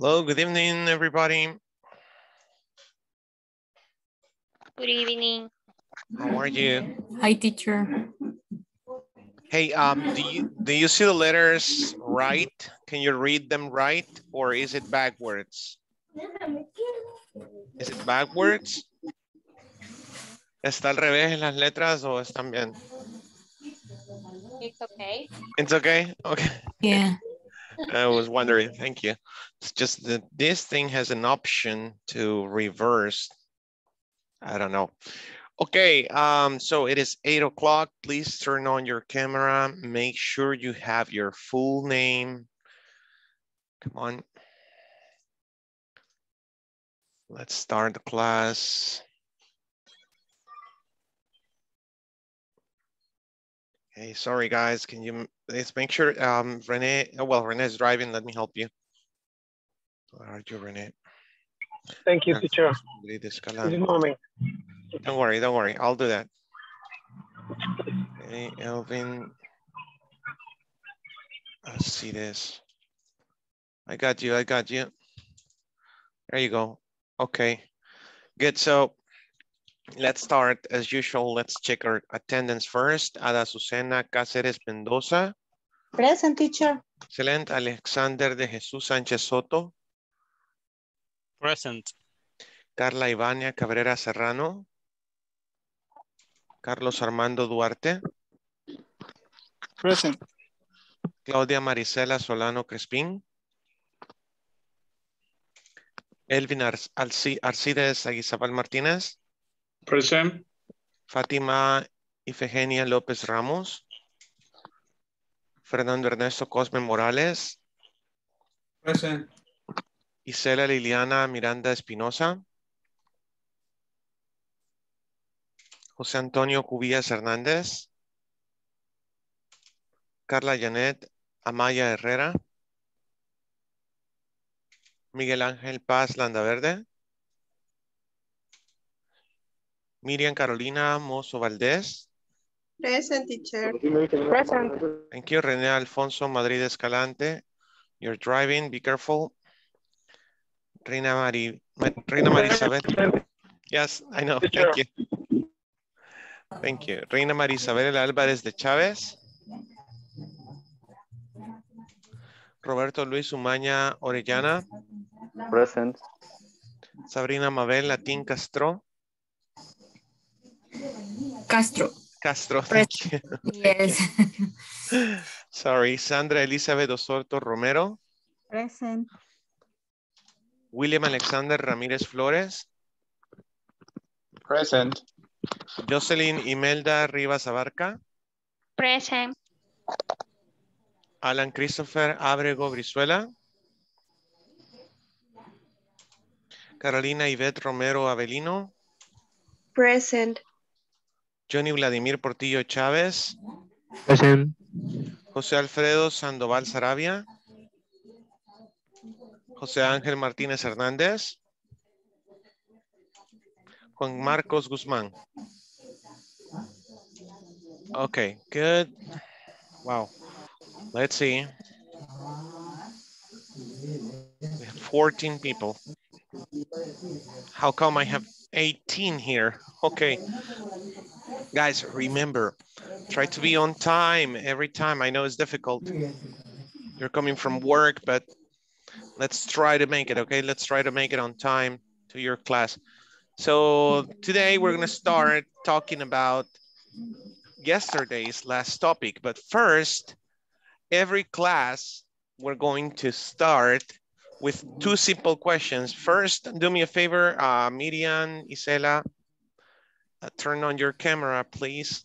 Hello, good evening, everybody. Good evening. How are you? Hi, teacher. Hey, do you see the letters right? Can you read them right, or is it backwards? Is it backwards? ¿Está al revés en las letras o están bien? It's okay. It's okay? Okay. Yeah. I was wondering, thank you. It's just that this thing has an option to reverse. I don't know. Okay, so it is 8 o'clock. Please turn on your camera. Make sure you have your full name. Come on. Let's start the class. Hey, sorry guys, can you please make sure Rene, well, Rene's driving, let me help you. Where are you, Rene? Thank you, teacher. Good morning. Don't worry, I'll do that. Hey, Elvin, let's see this. I got you. There you go, okay, good, so let's start as usual. Let's check our attendance first. Ada Susana Caceres-Mendoza. Present, teacher. Excellent. Alexander De Jesus Sánchez-Soto. Present. Carla Ivania Cabrera Serrano. Carlos Armando Duarte. Present. Claudia Marisela Solano Crespin. Elvin Arcides Aguizabal Martinez. Present. Fatima Ifegenia López Ramos. Fernando Ernesto Cosme Morales. Present. Isela Liliana Miranda Espinosa. Jose Antonio Cubillas Hernandez. Carla Janet Amaya Herrera. Miguel Angel Paz Landaverde. Miriam Carolina Moso Valdez. Present, teacher. Present. Thank you. Rene Alfonso Madrid Escalante. You're driving, be careful. Reina Marisabel. Yes, I know. Thank you. Thank you. Reina Marisabel Alvarez de Chavez. Roberto Luis Umaña Orellana. Present. Sabrina Mabel Latin Castro. Castro, thank you. Yes. Sorry, Sandra Elizabeth Osorto Romero. Present. William Alexander Ramirez Flores. Present. Jocelyn Imelda Rivas Abarca. Present. Alan Christopher Abrego Brizuela. Carolina Yvette Romero Avelino. Present. Johnny Vladimir Portillo Chávez. Present. Jose Alfredo Sandoval Sarabia. Jose Angel Martinez Hernandez. Juan Marcos Guzman. Okay, good. Wow. Let's see. 14 people. How come I have 18 here? Okay. Guys, remember, try to be on time every time. I know it's difficult. You're coming from work, but let's try to make it, okay? Let's try to make it on time to your class. So today we're going to start talking about yesterday's last topic. But first, every class, we're going to start with two simple questions. First, do me a favor, Miriam, Isela, turn on your camera, please.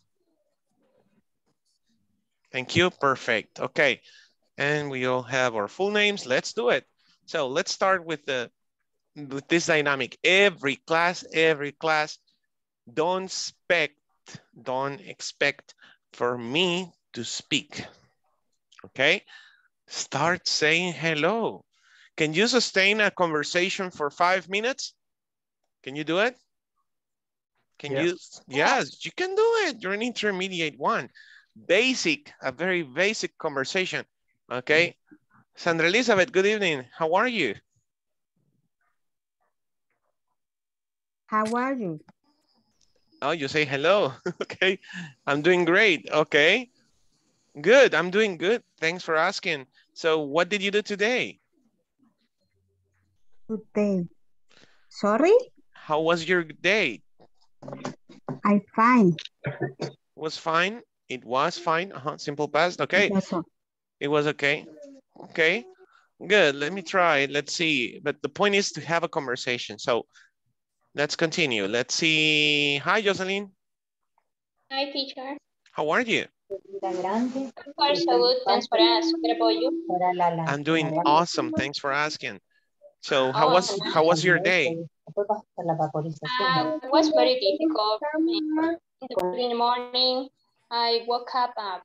Thank you, perfect, okay. And we all have our full names, let's do it. So let's start with this dynamic. Every class, don't expect for me to speak, okay? Start saying hello. Can you sustain a conversation for 5 minutes? Can you do it? Yes, you can do it. You're an intermediate one. Basic, a very basic conversation. Okay. Sandra Elizabeth, good evening. How are you? How are you? Oh, you say hello. Okay. I'm doing great. Okay. Good. I'm doing good. Thanks for asking. So what did you do today? Good day. Sorry? How was your day? I'm fine. Was fine? It was fine. Uh-huh. Simple past. Okay. It was okay. Okay. Good. Let me try. Let's see. But the point is to have a conversation. So let's continue. Let's see. Hi, Jocelyn. Hi, teacher. How are you? I'm doing awesome. Thanks for asking. So how was your day? It was very difficult. In the morning, I woke up at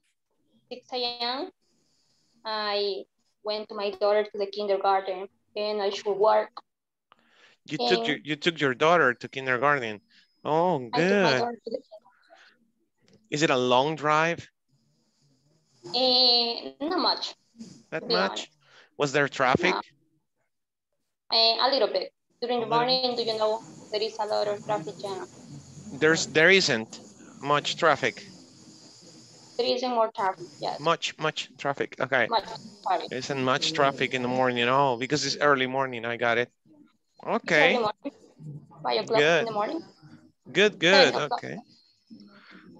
6 a.m. I went to my daughter to the kindergarten, and I should work. You took your daughter to kindergarten. Oh, good. Is it a long drive? Not much. That much? Was there traffic? A little bit. During the morning, do you know, there is a lot of traffic jam. There isn't much traffic. There isn't more traffic, yes. Much traffic, okay. Much traffic. There isn't much traffic in the morning, oh, because it's early morning, I got it. Okay. 5 o'clock in the morning. Good, okay.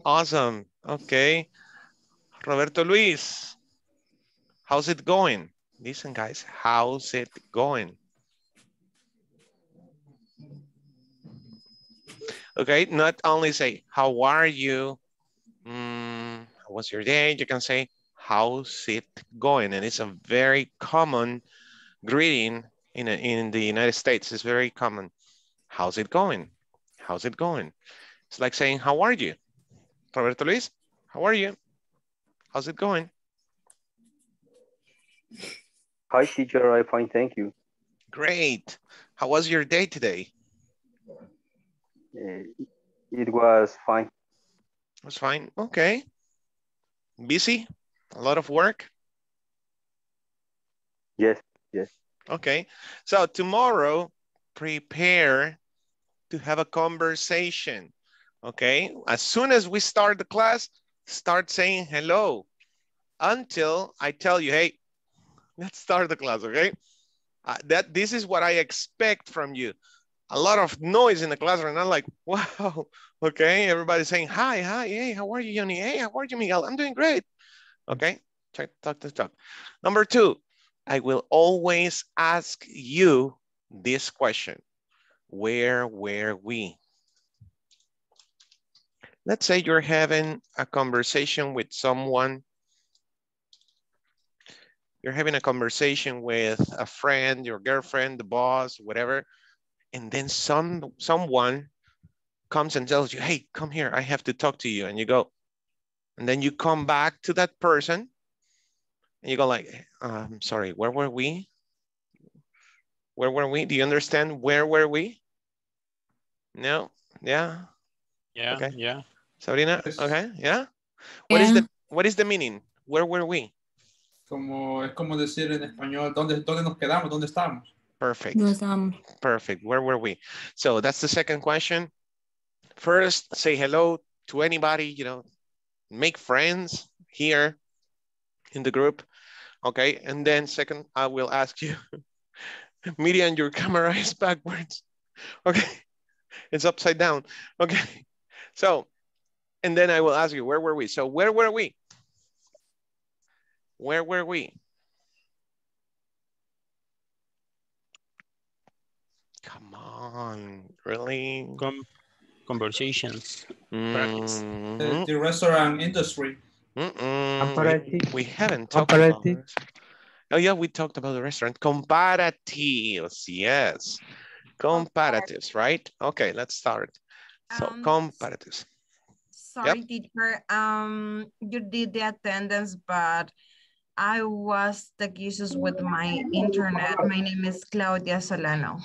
Awesome, okay. Roberto Luis, how's it going? Listen, guys, how's it going? Okay, not only say, how are you? How was your day? You can say, how's it going? And it's a very common greeting in the United States. It's very common. How's it going? How's it going? It's like saying, how are you? Roberto Luis, how are you? How's it going? Hi, teacher. I'm fine, thank you. Great. How was your day today? It was fine. It was fine. Okay. Busy? A lot of work? Yes. Okay. So tomorrow, prepare to have a conversation. Okay. As soon as we start the class, start saying hello until I tell you, hey, let's start the class. Okay. This is what I expect from you. A lot of noise in the classroom. And I'm like, wow, okay. Everybody's saying, hi, hey, how are you, Yoni? Hey, how are you, Miguel? I'm doing great. Okay, talk. Number two, I will always ask you this question. Where were we? Let's say you're having a conversation with someone. You're having a conversation with a friend, your girlfriend, the boss, whatever. And then someone comes and tells you, hey, come here, I have to talk to you. And you go, and then you come back to that person and you go like, I'm sorry, where were we? Where were we? Do you understand where were we? No? Yeah? Yeah, okay. Yeah. Sabrina, okay, yeah? What is the meaning? Where were we? Es como decir en español, ¿dónde nos quedamos? ¿Dónde estamos? Perfect. Perfect. Where were we? So that's the second question. First, say hello to anybody, you know, make friends here in the group. Okay. And then second, I will ask you, Miriam, your camera is backwards. Okay. It's upside down. Okay. So, and then I will ask you, where were we? So where were we? Where were we? Come on, really? Conversations. Mm-hmm. The restaurant industry. Mm-mm. We haven't talked about this. Oh yeah, we talked about the restaurant. Comparatives, yes. Comparatives, right? Okay, let's start. So comparatives. Sorry, yep. Teacher, you did the attendance, but I was the issues with my internet. My name is Claudia Solano.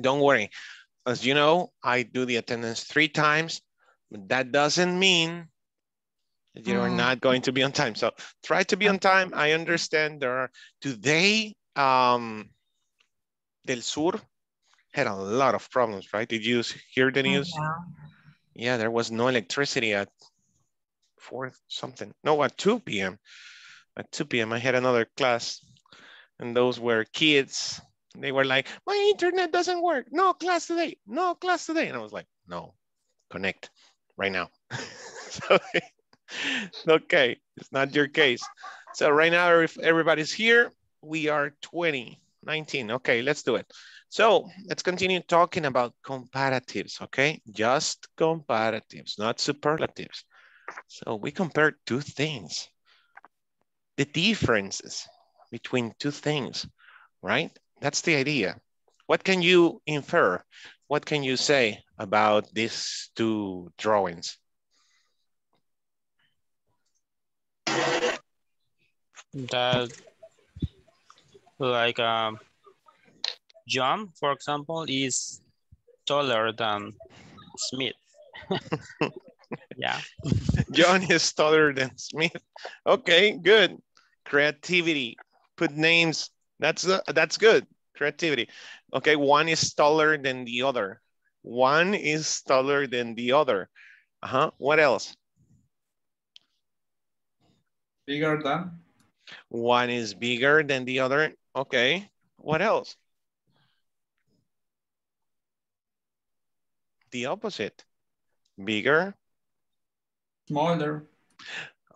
Don't worry. As you know, I do the attendance 3 times, but that doesn't mean you're not going to be on time. So try to be on time. I understand there are today, Del Sur had a lot of problems, right? Did you hear the news? Yeah, there was no electricity at 2 p.m. At 2 p.m. I had another class and those were kids. They were like, my internet doesn't work. No class today, no class today. And I was like, no, connect right now. So, okay, it's not your case. So right now, if everybody's here, we are 19. Okay, let's do it. So let's continue talking about comparatives, okay? Just comparatives, not superlatives. So we compare two things, the differences between two things, right? That's the idea. What can you infer? What can you say about these two drawings? That like John, for example, is taller than Smith. Yeah. John is taller than Smith. Okay, good. Creativity. Put names. That's good. Creativity. Okay, one is taller than the other. One is taller than the other. Uh-huh. What else? Bigger than. One is bigger than the other. Okay, what else? The opposite, bigger. Smaller.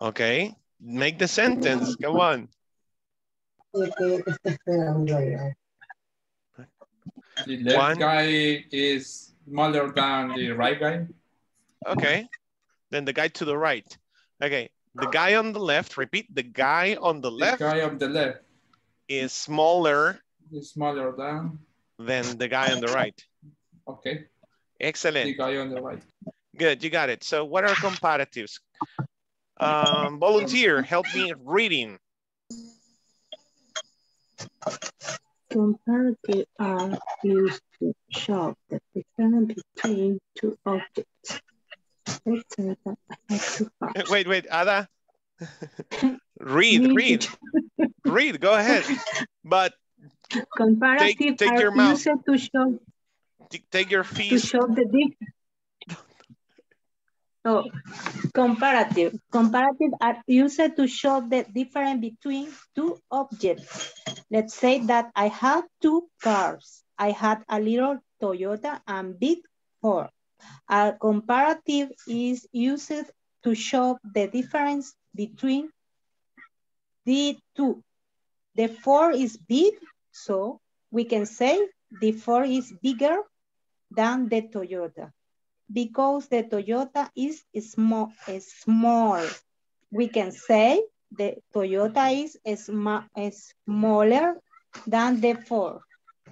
Okay, make the sentence, come on. The left guy is smaller than the right guy. Okay, then the guy to the right. Okay. The guy on the left, repeat, the guy on the left. The guy on the left is smaller. Is smaller than the guy on the right. Okay. Excellent. The guy on the right. Good, you got it. So what are comparatives? Volunteer, help me reading. Comparatives are used to show the difference between two objects. Wait, Ada. read, go ahead. But comparative take your mouse to show. Take your feet. To show the difference. Oh, comparative. Comparative are used to show the difference between two objects. Let's say that I have two cars. I had a little Toyota and big Ford. A comparative is used to show the difference between the two. The Ford is big, so we can say the Ford is bigger than the Toyota because the Toyota is small. We can say the Toyota is smaller than the Ford.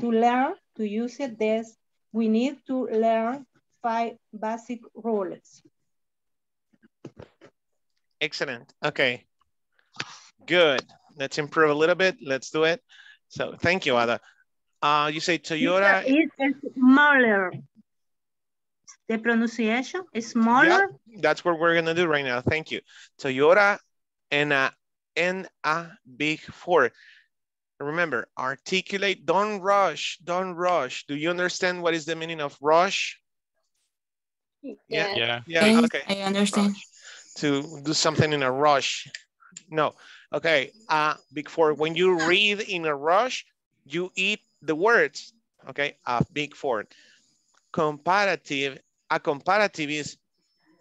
To learn to use this, we need to learn 5 basic rules. Excellent. Okay. Good. Let's improve a little bit. Let's do it. So thank you, Ada. You say Toyota is smaller. The pronunciation is smaller. Yeah, that's what we're gonna do right now. Thank you. Toyota and a big Ford. Remember, articulate. Don't rush. Don't rush. Do you understand what is the meaning of rush? Yeah. Okay. I understand. Rush. To do something in a rush. No. Okay. Big Four. When you read in a rush, you eat the words. Okay. Big Four. Comparative. A comparative is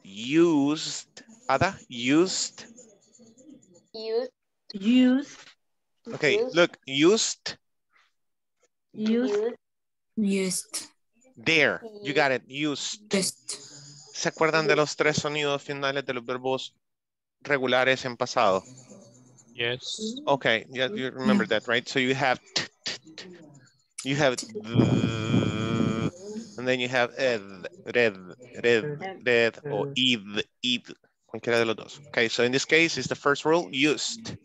used. Ada, used. Used. Okay. Used. Look. Used. Used. There. You got it. Used. Used. ¿Se acuerdan de los 3 sonidos finales de los verbos regulares en pasado? Yes. Okay, yeah, you remember that, right? So you have and then you have red or id, cualquiera de los dos. Okay, so in this case is the first rule, used.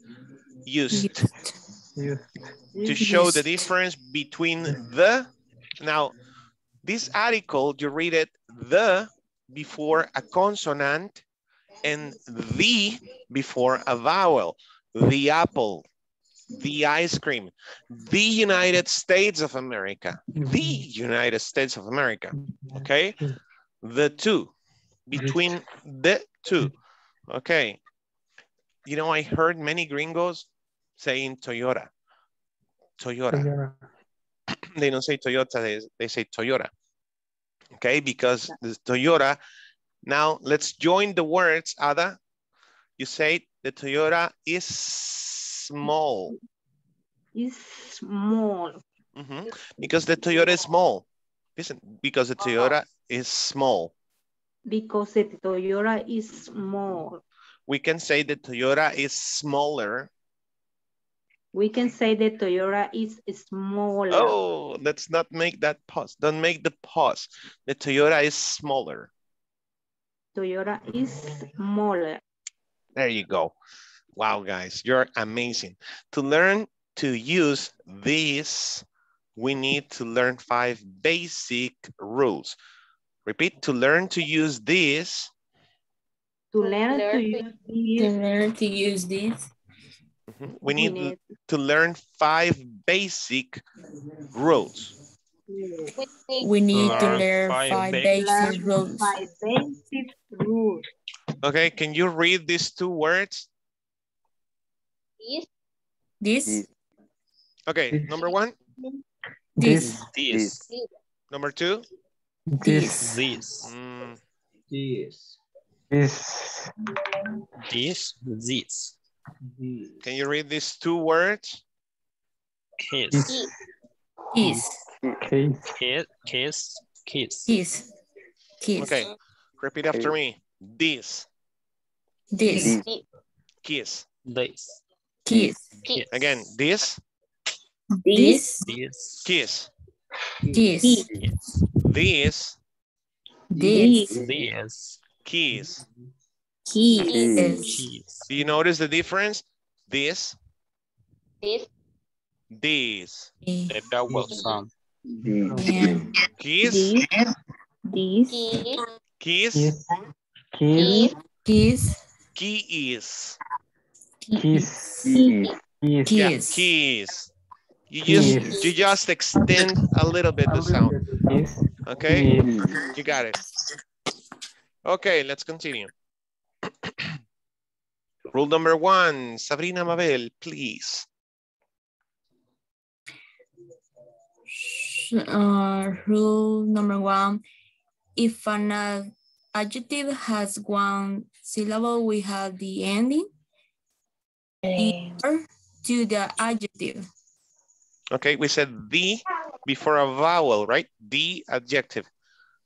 To show the difference between the. Now, this article, you read it the before a consonant and the before a vowel. The apple, the ice cream, the United States of America, the United States of America, okay? The two, between the two, okay? You know, I heard many gringos saying Toyota, Toyota. They don't say Toyota, they say Toyota, okay? Because this Toyota, now let's join the words, Ada. You say the Toyota is small. Is small. Mm-hmm. Because the Toyota is small. Listen, because the Toyota is small. Because the Toyota is small. We can say the Toyota is smaller. We can say the Toyota is smaller. Oh, let's not make that pause. Don't make the pause. The Toyota is smaller. Toyota is smaller. There you go. Wow, guys, you're amazing. To learn to use these, we need to learn 5 basic rules. Repeat, to learn to use these. To learn to use these. Mm-hmm. We need to learn 5 basic rules. We need to learn 5 basic rules. Okay, can you read these 2 words? This. Okay, number 1. This. Number 2. This. This. Can you read these 2 words? Kiss. Okay, repeat after me. This. Kiss. This. Kiss. Again, this. Kiss. This. Kiss. Do you notice the difference? This. The double sound. Kiss. You just extend a little bit the sound. Okay, you got it. Okay, let's continue. Rule number 1, Sabrina Mabel, please. Rule number 1, if an adjective has 1 syllable, we have the ending to the adjective. Okay, we said the before a vowel, right? The adjective,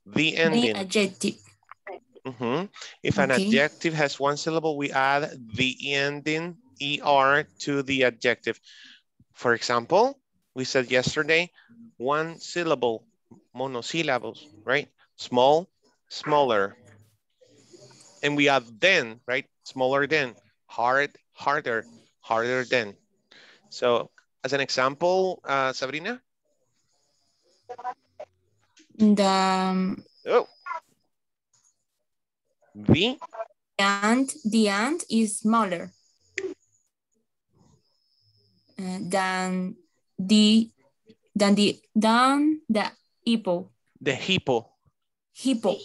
the ending. The adjective. Mm-hmm. If an adjective has 1 syllable, we add the ending er to the adjective. For example, we said yesterday, 1 syllable, monosyllables, right? Small, smaller. And we add then, right? Smaller than, hard, harder, harder than. So as an example, Sabrina? The ant is smaller than the hippo. The hippo. Hippo.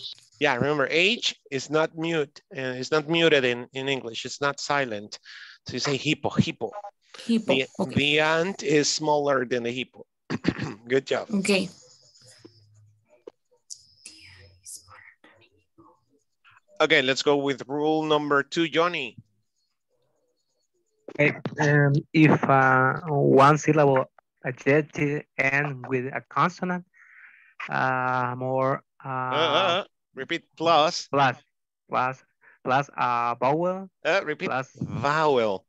Yeah, remember, H is not mute. It's not muted in English. It's not silent. So you say hippo, hippo. Hippo. The ant is smaller than the hippo. Good job. Okay. Okay, let's go with rule number 2, Johnny. If 1 syllable adjective ends with a consonant, repeat plus a vowel. Repeat plus vowel.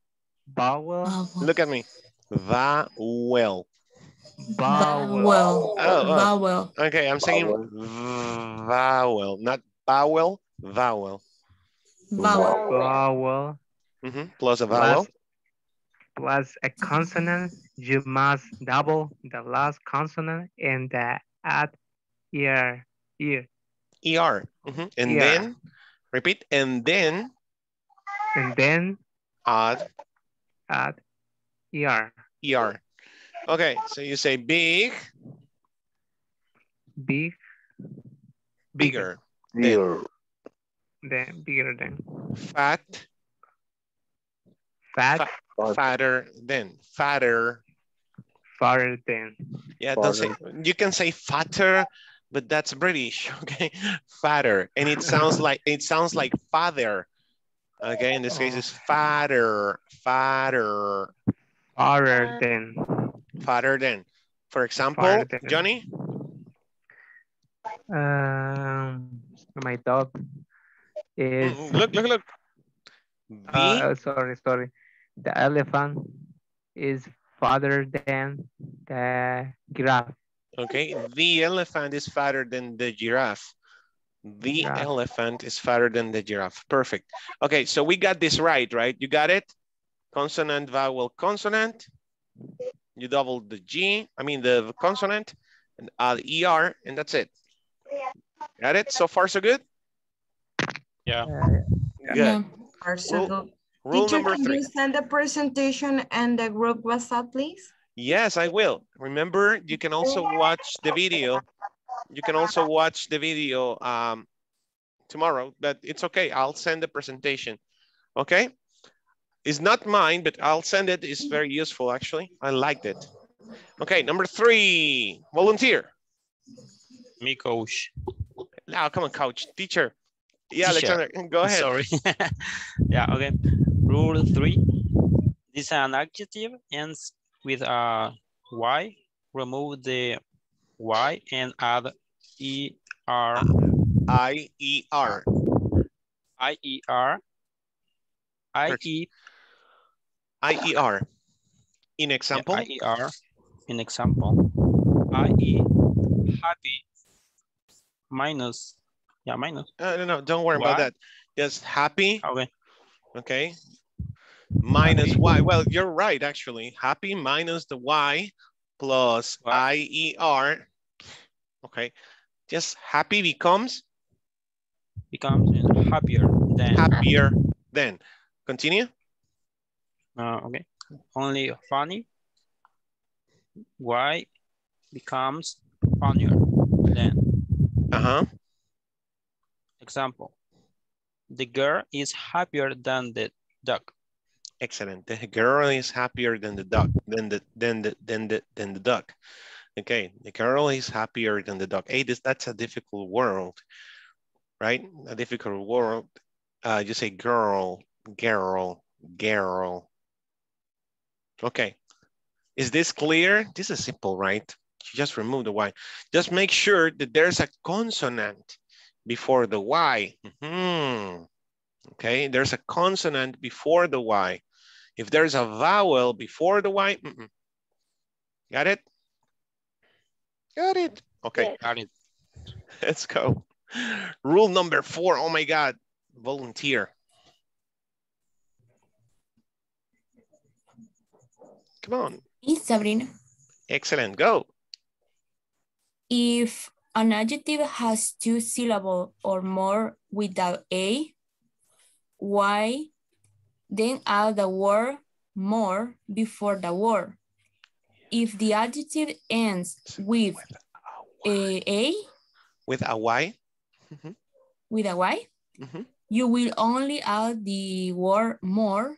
Vowel. Look at me. Vowel. Vowel. Vowel. Okay, I'm saying vowel, not vowel. Vowel. Mm-hmm. Plus a vowel. Plus a consonant. You must double the last consonant and add er. Er. Mm-hmm. And then, repeat, and then. And then. Add. ER. ER. Okay, so you say big. Big. Bigger. Bigger. Then bigger than. Fat. Fat. Fatter than. Fatter. Fatter than. Yeah, don't say, you can say fatter, but that's British, okay? Fatter, and it sounds like father. Okay, in this case, it's fatter, fatter. Fatter than. Fatter than. For example, than. Johnny? My dog is... Look, look, look. Sorry, sorry. The elephant is fatter than the giraffe. Okay, the elephant is fatter than the giraffe. The giraffe. Elephant is fatter than the giraffe. Perfect. Okay, so we got this right, right? You got it? Consonant, vowel, consonant. You double the G, I mean the consonant, and add ER, and that's it. Got it? So far, so good? Yeah. Good. Yeah. Rule teacher, number 3. Can you send the presentation and the group WhatsApp, please? Yes, I will. Remember, you can also watch the video. You can also watch the video tomorrow, but it's okay. I'll send the presentation, okay? It's not mine, but I'll send it. It's very useful, actually. I liked it. Okay, number 3, volunteer. Me, coach. Now, come on, coach. Teacher. Yeah, teacher. Alexander, go ahead. Sorry. Yeah, okay. Rule 3. This is an adjective, ends with a Y. Remove the Y and add E-R. I-E-R. I-E-R. I-E-R. In example? I-E-R. In example. I-E. Happy. Minus. Yeah, minus. No, no, don't worry about that. Just happy. Okay. Okay. Minus happy. Y. Well, you're right, actually. Happy minus the Y plus I-E-R. Okay. Just happy becomes? Becomes happier than. Happier than. Continue. Okay. Only funny. Why becomes funnier than. Uh-huh. Example. The girl is happier than the dog. Excellent. The girl is happier than the dog. Than the dog. Okay. The girl is happier than the dog. Hey, that's a difficult world, right? A difficult world. You say girl. Girl, girl. Okay. Is this clear? This is simple, right? You just remove the Y. Just make sure that there's a consonant before the Y. Mm-hmm. Okay, there's a consonant before the Y. If there's a vowel before the Y, mm-mm. Got it? Got it. Okay, got it. Let's go. Rule number 4. Oh my God, volunteer. Come on. It's Sabrina. Excellent, go. If an adjective has 2 syllables or more without a Y, then add the word more before the word. If the adjective ends with a Y, mm-hmm, you will only add the word more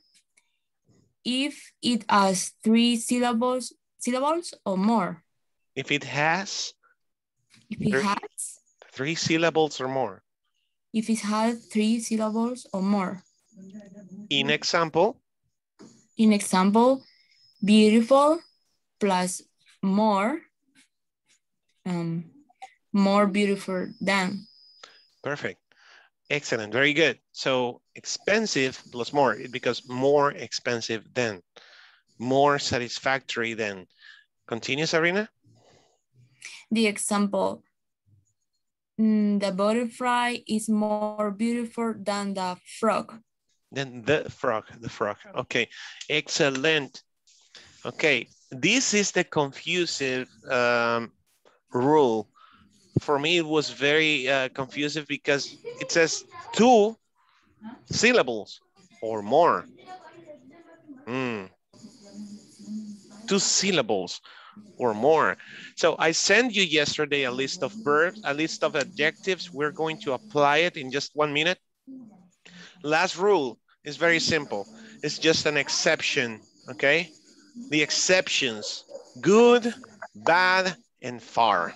if it has 3 syllables or more. If it has 3 syllables or more. If it has 3 syllables or more. In example? In example, beautiful plus more. More beautiful than. Perfect. Excellent, very good. So expensive plus more, it becomes more expensive than, more satisfactory than. Continue, Sabrina. The example, the butterfly is more beautiful than the frog. Than the frog, the frog. Okay, excellent. Okay, this is the confusive rule. For me, it was very confusing because it says 2 syllables or more. two syllables or more. So I sent you yesterday a list of verbs, a list of adjectives. We're going to apply it in just 1 minute. Last rule is very simple. It's just an exception, okay? The exceptions, good, bad, and far.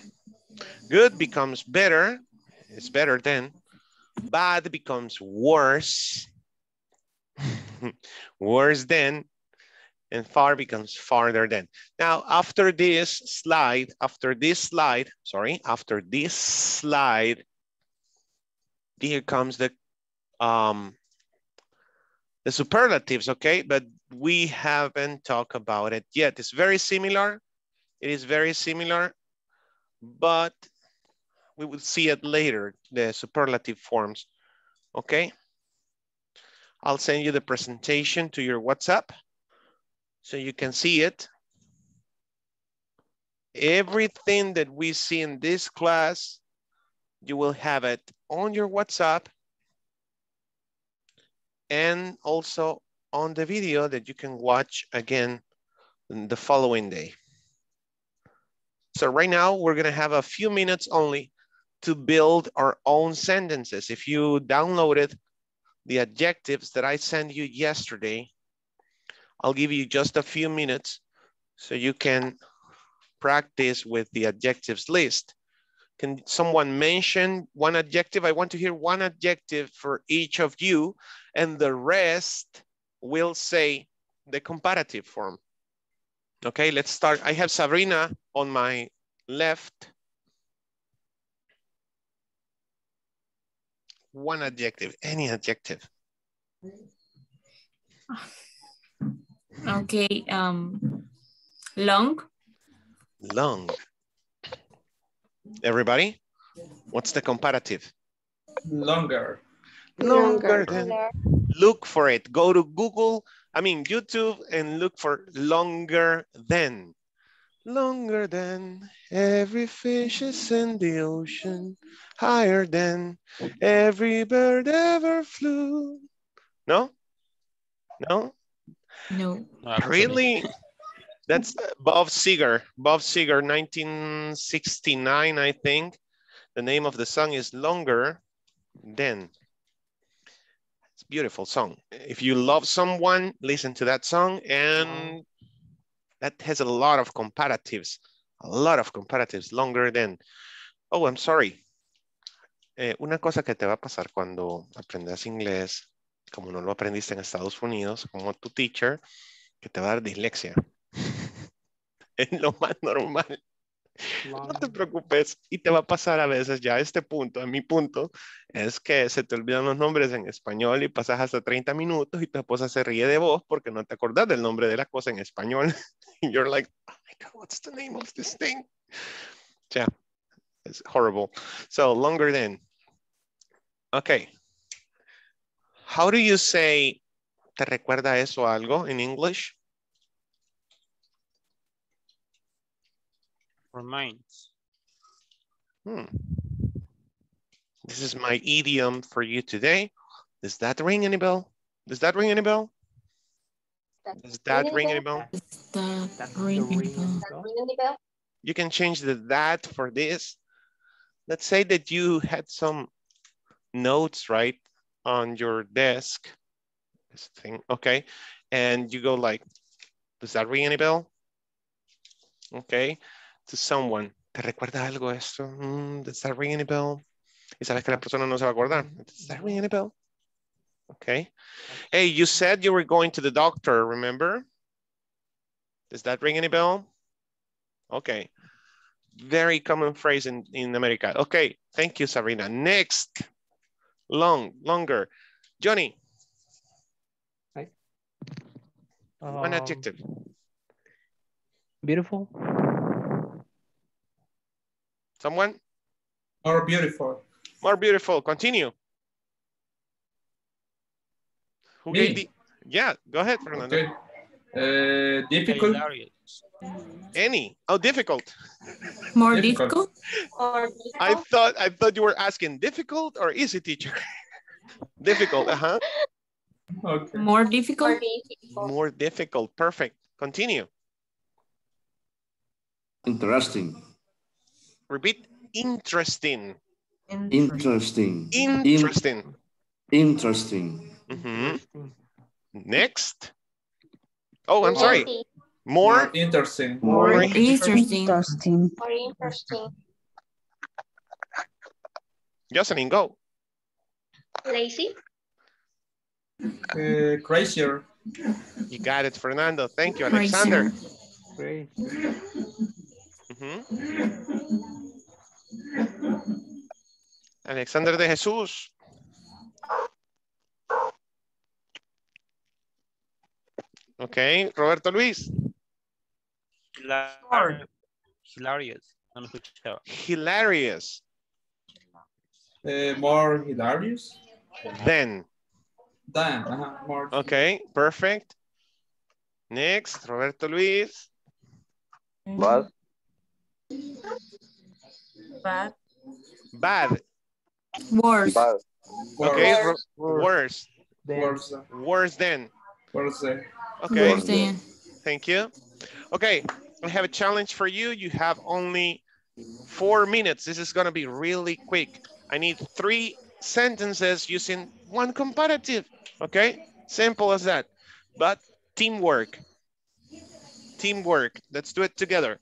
Good becomes better, it's better than. Bad becomes worse, worse than. And far becomes farther than. Now, after this slide, here comes the superlatives, okay? But we haven't talked about it yet. It's very similar. It is very similar, but we will see it later, the superlative forms, okay? I'll send you the presentation to your WhatsApp. So you can see it. Everything that we see in this class, you will have it on your WhatsApp and also on the video that you can watch again the following day. So right now we're gonna have a few minutes only to build our own sentences. If you downloaded the adjectives that I sent you yesterday, I'll give you just a few minutes so you can practice with the adjectives list. Can someone mention one adjective? I want to hear one adjective for each of you, and the rest will say the comparative form. Okay, let's start. I have Sabrina on my left. One adjective, any adjective. Okay, long. Long. Everybody, what's the comparative? Longer. Longer than. Look for it. Go to Google, I mean YouTube, and look for longer than. Longer than every fish is in the ocean, higher than every bird ever flew. No? No? No. Really? That's Bob Seger. Bob Seger, 1969, I think. The name of the song is Longer Than. It's a beautiful song. If you love someone, listen to that song. And that has a lot of comparatives. A lot of comparatives. Longer than. Oh, I'm sorry. Una cosa que te va a pasar cuando aprendas inglés, como no lo aprendiste en Estados Unidos, como tu teacher, que te va a dar dislexia. Es lo más normal. Wow. No te preocupes. Y te va a pasar a veces ya a este punto, a mi punto, es que se te olvidan los nombres en español y pasas hasta 30 minutos y tu esposa se ríe de vos porque no te acordás del nombre de la cosa en español. And you're like, oh my God, what's the name of this thing? Yeah, it's horrible. So, longer than. Okay. How do you say, ¿te recuerda eso a algo in English? Reminds. This is my idiom for you today. Does that ring any bell? Does that ring any bell? Does that ring any bell? Does that ring any bell? You can change the that for this. Let's say that you had some notes, right? On your desk, this thing, okay, and you go like, does that ring any bell? Okay, to someone, ¿te recuerda algo esto? Does that ring any bell? Y sabes que la persona no se va a acordar. Does that ring any bell? Okay. Hey, you said you were going to the doctor, remember? Does that ring any bell? Okay. Very common phrase in America. Okay, thank you, Sabrina. Next. Longer. Johnny. Hi. One adjective. Beautiful. Someone? More beautiful. More beautiful. Continue. Who gave the... Yeah, go ahead, Fernando. Okay. Difficult. Any. Oh, difficult. More difficult? I thought you were asking difficult or easy, teacher. Difficult, uh-huh. Okay. More difficult? More difficult. Perfect. Continue. Interesting. Repeat. Interesting. Interesting. Interesting. Interesting. Mm-hmm. Next. Oh, I'm sorry. More interesting. More interesting. More interesting. Jocelyn, go. Lazy. Crazier. You got it, Fernando. Thank you, Alexander. Great. Mm-hmm. Alexander De Jesus. Okay, Roberto Luis. Hilarious. Hilarious. More hilarious. Then. More. Okay, perfect. Next, Roberto Luis. Bad. Bad. Bad. Worse. Bad. Okay, worse. Worse. Worse than. Worse. Okay. Worse. Thank you. Okay, I have a challenge for you. You have only 4 minutes. This is going to be really quick. I need 3 sentences using one comparative. Okay, simple as that. But teamwork. Teamwork. Let's do it together.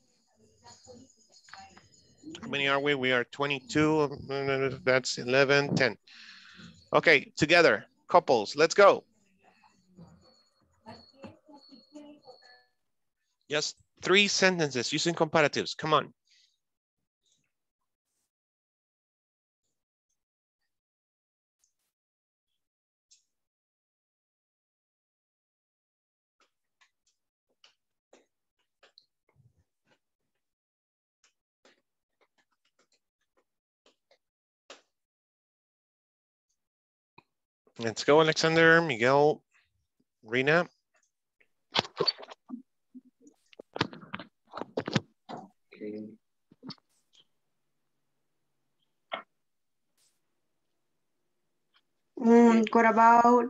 How many are we? We are 22. That's 11, 10. Okay, together. Couples. Let's go. Just 3 sentences using comparatives. Come on. Let's go, Alexander, Miguel, Rina. Okay. What about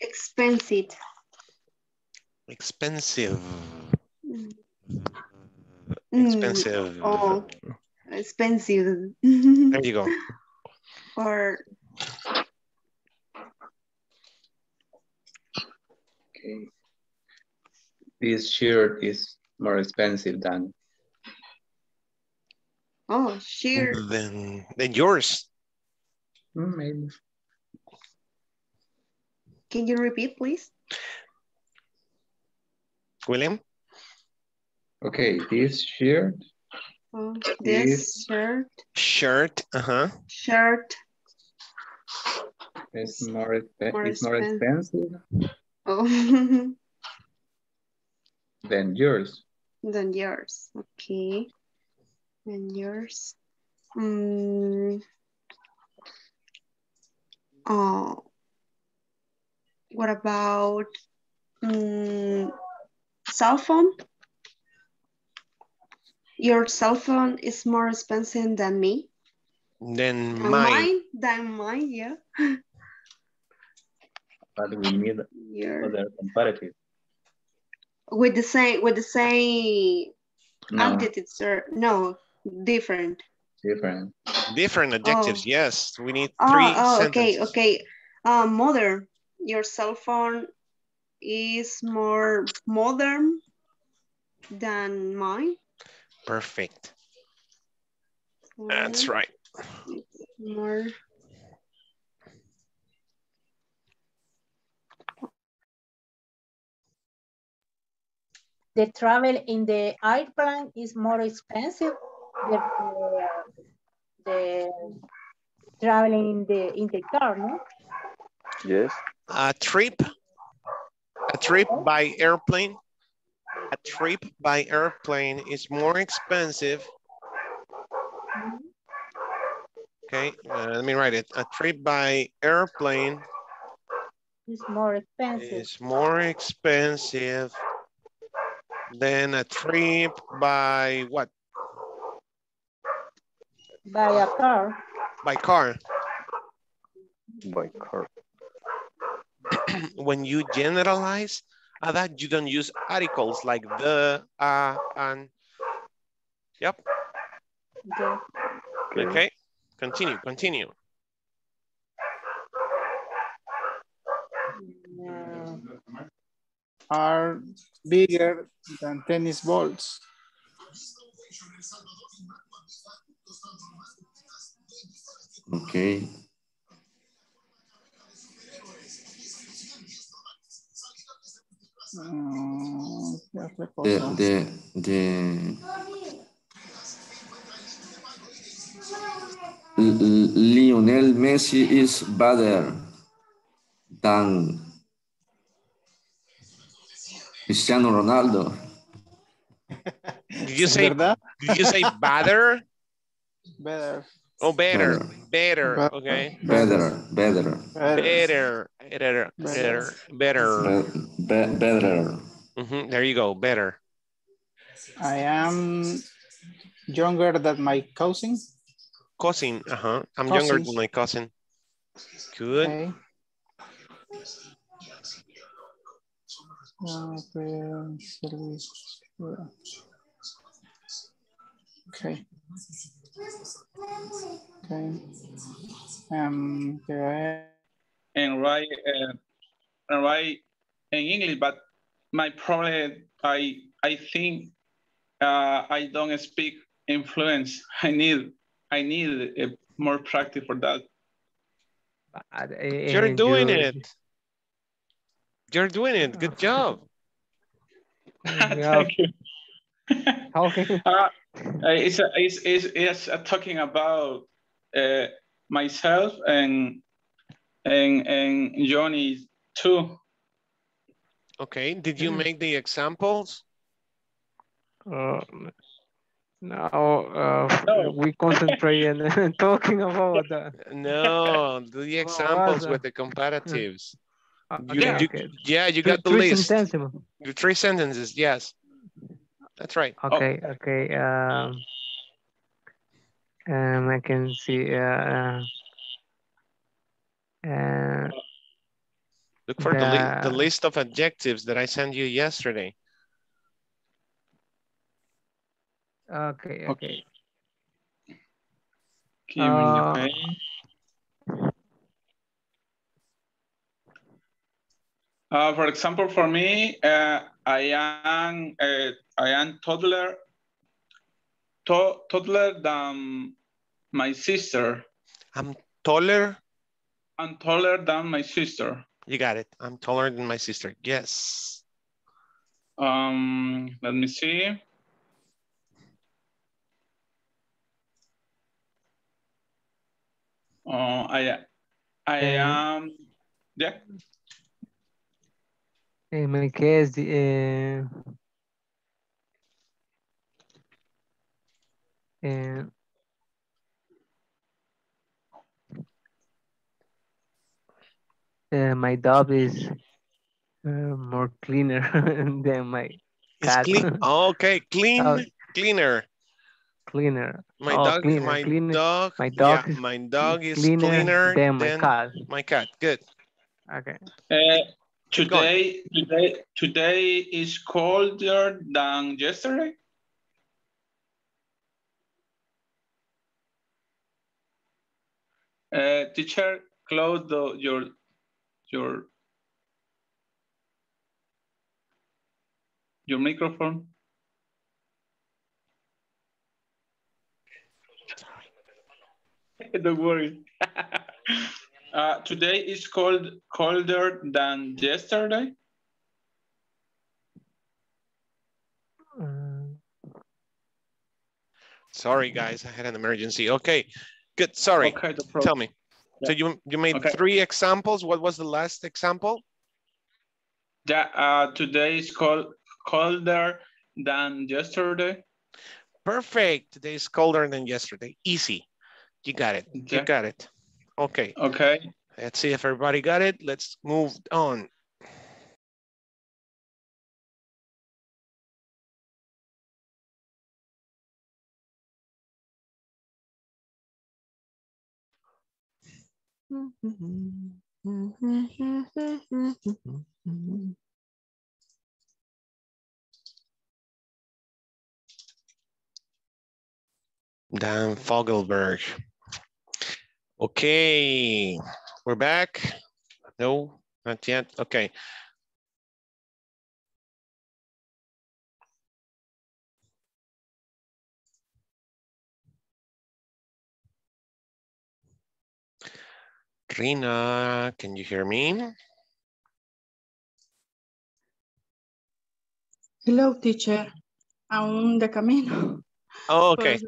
expensive? Expensive. Expensive. Oh, expensive. There you go. Or okay. This shirt is more expensive than. Oh, shirt. Than yours. Maybe. Can you repeat, please? William? Okay, this shirt. Oh, this shirt. Shirt, uh-huh. Shirt. It's more expensive. Oh. Than yours. Than yours. Okay. Than yours. Oh. What about cell phone? Your cell phone is more expensive than me. Than mine, yeah. But we need other comparative. With the same adjectives, or no, different. Different adjectives, yes. We need 3 sentences. Okay. Modern. Your cell phone is more modern than mine. Perfect. That's right. More. The travel in the airplane is more expensive than the traveling in the car, no? Yes. A trip by airplane is more expensive. Okay, let me write it. A trip by airplane is more expensive. It's more expensive than a trip by what? By a car. By car. By car. When you generalize, that you don't use articles like the, and. Yep. Okay. Okay. Continue. Continue. Are bigger than tennis balls. Okay. Lionel Messi is better than Cristiano Ronaldo. Did you say better? Better. Oh, better. Better. Better. Okay. Better. Better. Better. Better. Better. Better. Better. Mm-hmm. There you go. Better. I am younger than my cousin. Cousin. Uh-huh. I'm younger than my cousin. Good. Okay. Okay. Okay. And write in English, but my problem, I think I don't speak fluently. I need more practice for that. You're doing it. You're doing it. Good job. Thank you. Okay. It's talking about myself and Johnny too. Okay. Did you make the examples? No, we concentrate on talking about that. No, the examples with the comparatives. You got the list. The three sentences, yes. That's right. Okay, okay. I can see. Look for the list of adjectives that I sent you yesterday. Okay, okay. For example, for me, I am taller than my sister. I'm taller. I'm taller than my sister. You got it. I'm taller than my sister. Yes. Let me see. I am. Yeah. In my case, my dog is more cleaner than my cat. Clean. Oh, okay, clean, cleaner. Cleaner. My dog. Cleaner. My cleaner. Dog. My dog. Yeah, my dog is cleaner than my cat. My cat. Good. Okay. Today is colder than yesterday. Teacher, close your microphone. Don't worry. Today is colder than yesterday. Sorry, guys, I had an emergency. Okay, good. Sorry. Okay, tell me. Yeah. So you made three examples. What was the last example? Yeah, today is colder than yesterday. Perfect. Today is colder than yesterday. Easy. You got it. Yeah. You got it. Okay. Okay. Let's see if everybody got it. Let's move on. Dan Fogelberg. Okay, we're back. No, not yet. Okay. Rina, can you hear me? Hello, teacher. Aún de camino. Oh, okay.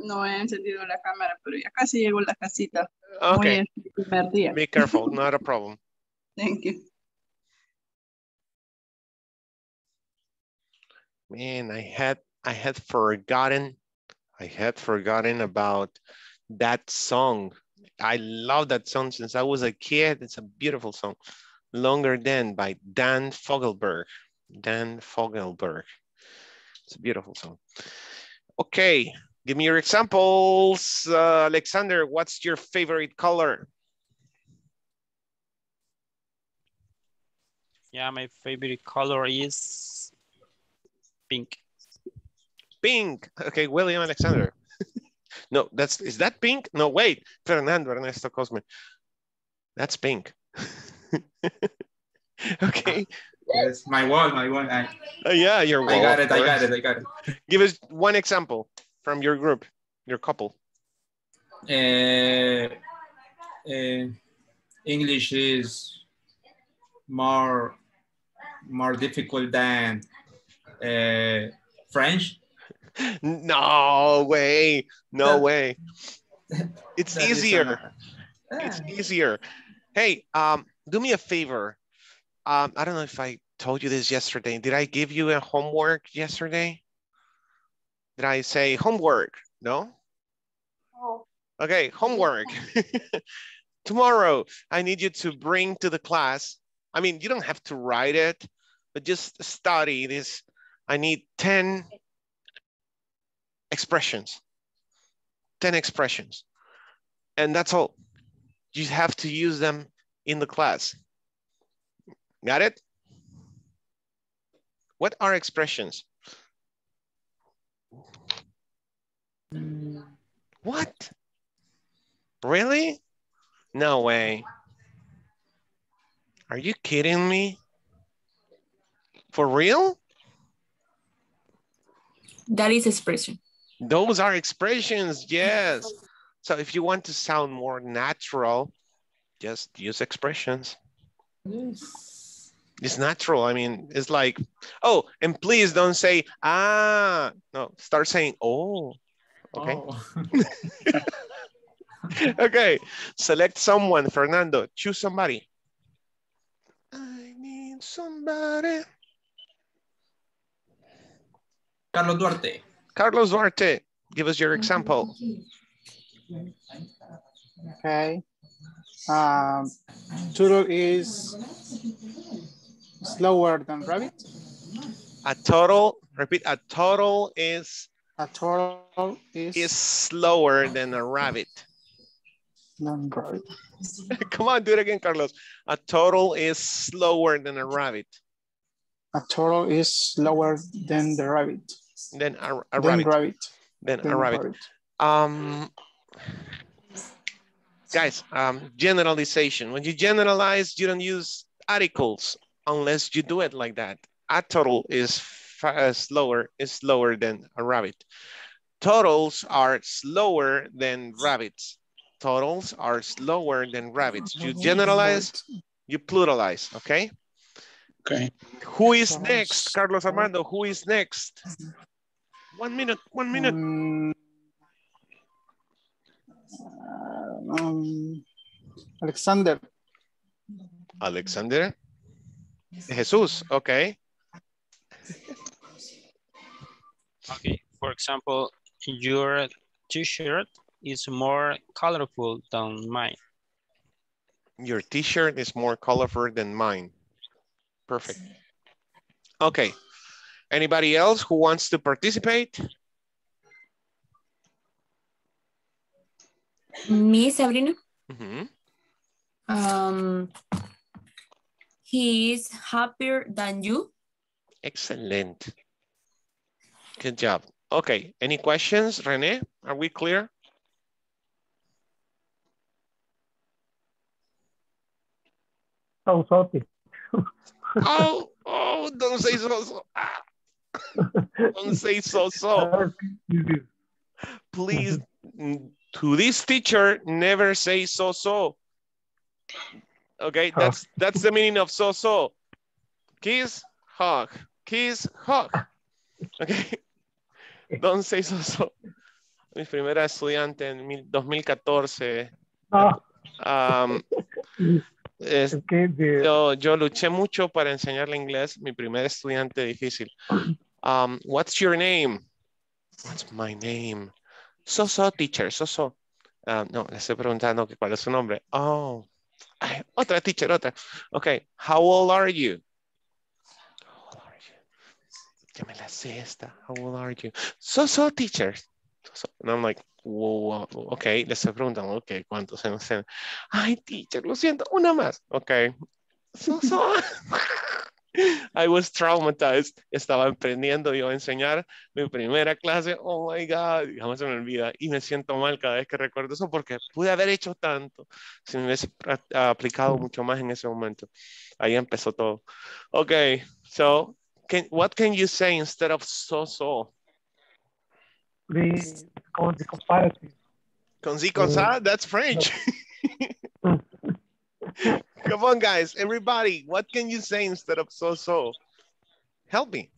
No he encendido la cámara, pero ya casi llego a la casita. Okay. Be careful, not a problem. Thank you. Man, I had forgotten about that song. I love that song since I was a kid. It's a beautiful song. Longer Than by Dan Fogelberg. Dan Fogelberg. It's a beautiful song. Okay, give me your examples. Alexander, what's your favorite color? Yeah, my favorite color is pink. Pink. Okay, William Alexander. No, that's, is that pink? No, wait, Fernando Ernesto Cosme. That's pink. Okay. Yes, my wall. Yeah, your wall. I got it. Give us one example from your group, your couple. English is more difficult than French. No way. It's easier. It's easier. Hey, do me a favor. I don't know if I told you this yesterday. Did I give you a homework yesterday? Did I say homework? No? Oh. Okay, homework. Tomorrow, I need you to bring to the class. I mean, you don't have to write it, but just study this. I need 10 expressions, 10 expressions. And that's all. You have to use them in the class. Got it? What are expressions? What? Really? No way. Are you kidding me? For real? That is expression. Those are expressions, yes. So if you want to sound more natural, just use expressions. Yes. It's natural. I mean, it's like, oh, and please don't say, ah. No, start saying, oh. Okay. Oh. Okay, select someone, Fernando. Choose somebody. I need somebody. Carlos Duarte. Carlos Duarte, give us your example. Okay. Turtle is slower than rabbit. A turtle, repeat, a turtle is. A turtle is slower than a rabbit. Rabbit. Come on, do it again, Carlos. A turtle is slower than a rabbit. A turtle is slower than the rabbit. Then a rabbit. Guys, generalization. When you generalize, you don't use articles unless you do it like that. A turtle is slower than a rabbit. Turtles are slower than rabbits. Turtles are slower than rabbits. You generalize, you pluralize, okay? Okay. Who is next, Carlos Armando? Who is next? 1 minute, 1 minute. Alexander. Alexander? Jesus, okay. Okay, for example, your t-shirt is more colorful than mine. Your t-shirt is more colorful than mine. Perfect. Okay. Anybody else who wants to participate? Me, Sabrina. Mm-hmm. He is happier than you. Excellent. Good job. Okay, any questions, Rene? Are we clear? Oh, sorry. Oh, don't say so, so. Don't say so, so. Please, to this teacher, never say so, so. Okay, that's the meaning of so, so. Kiss, hug. Kiss, hug. Okay. Don't say so, so. Mi primera estudiante en 2014. Yo luché mucho para enseñarle inglés. Mi primer estudiante difícil. What's your name? What's my name? So-so, teacher, so-so. No, le estoy preguntando cuál es su nombre. Oh, ay, otra teacher, otra. Okay, how old are you? How old are you? Ya me la sé esta. How old are you? So-so, teacher. So, and I'm like, whoa, whoa. Okay, les preguntan, okay, ¿cuántos años tienen? Ay, teacher, lo siento, una más. Okay. So. I was traumatized. Estaba aprendiendo yo a enseñar mi primera clase. Oh my God, jamás se me olvida. Y me siento mal cada vez que recuerdo eso porque pude haber hecho tanto si me hubiese aplicado mucho más en ese momento. Ahí empezó todo. Okay, so what can you say instead of so-so? The comparative. That's French. Come on, guys, everybody. What can you say instead of so-so? Help me.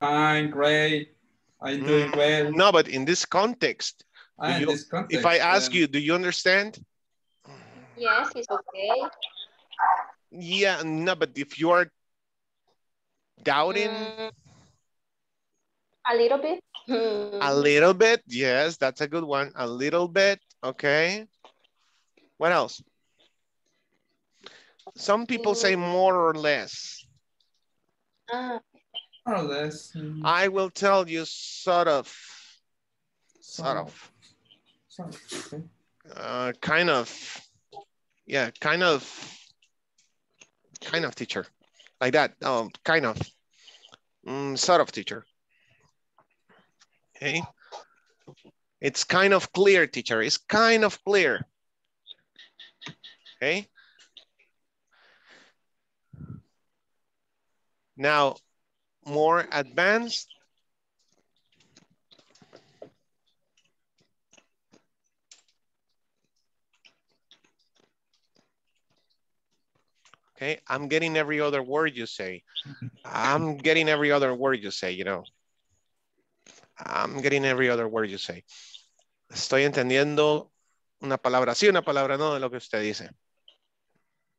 I'm great. I'm doing well. No, but in this context, if I ask you, do you understand? Yes, it's okay. Yeah, no, but if you are doubting. A little bit. A little bit, yes, that's a good one. A little bit, okay. What else? Some people say more or less. More or less. I will tell you sort of. Sort of. Okay. Kind of. Yeah, kind of. Kind of, teacher. Like that. Kind of. Sort of, teacher. Okay. It's kind of clear, teacher. It's kind of clear. Okay. Now, more advanced. Okay, I'm getting every other word you say. I'm getting every other word you say, you know. I'm getting every other word you say. Estoy entendiendo una palabra sí, una palabra no de lo que usted dice.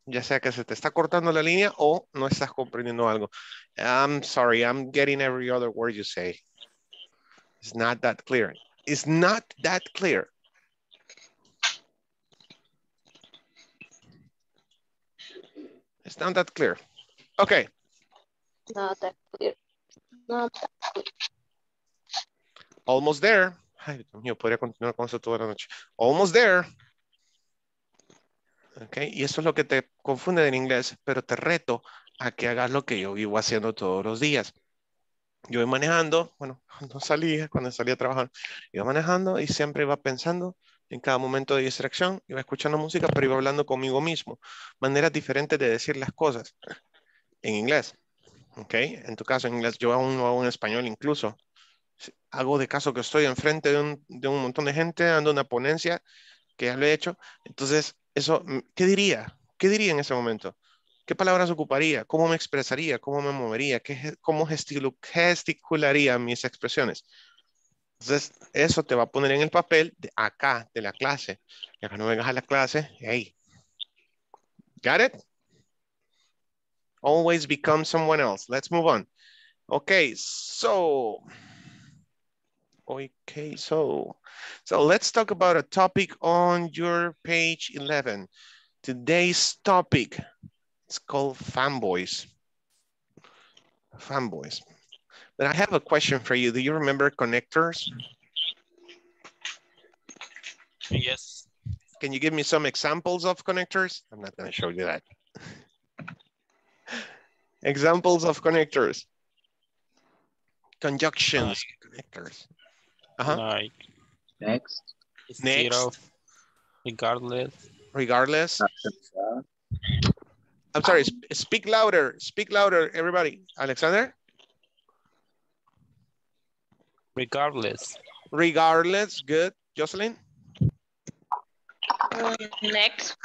Ya sea que se te está cortando la línea o no estás comprendiendo algo. I'm sorry, I'm getting every other word you say. It's not that clear. It's not that clear. It's not that clear. Okay. Not that clear. Not that clear. Almost there. Ay, Dios mío, podría continuar con eso toda la noche. Almost there. Okay, y eso es lo que te confunde en inglés, pero te reto a que hagas lo que yo vivo haciendo todos los días. Yo iba manejando, bueno, cuando salía a trabajar, iba manejando y siempre iba pensando en cada momento de distracción, iba escuchando música, pero iba hablando conmigo mismo. Maneras diferentes de decir las cosas en inglés. Okay, en tu caso en inglés, yo aún lo hago en español incluso. Hago de caso que estoy enfrente de un montón de gente dando una ponencia que ya lo he hecho. Entonces, eso, ¿qué diría? ¿Qué diría en ese momento? ¿Qué palabras ocuparía? ¿Cómo me expresaría? ¿Cómo me movería? ¿Cómo gesticularía mis expresiones? Entonces, eso te va a poner en el papel de acá, de la clase. Y acá no vengas a la clase. Hey. Got it? Always become someone else. Let's move on. Okay, so... Okay, so let's talk about a topic on your page 11. Today's topic, it's called fanboys. Fanboys. But I have a question for you. Do you remember connectors? Yes. Can you give me some examples of connectors? I'm not going to show you that. Examples of connectors. Conjunctions, connectors. Like, next. Next. Zero, regardless. Regardless. I'm sorry, speak louder. Speak louder, everybody. Alexander? Regardless. Regardless, good. Jocelyn? Next.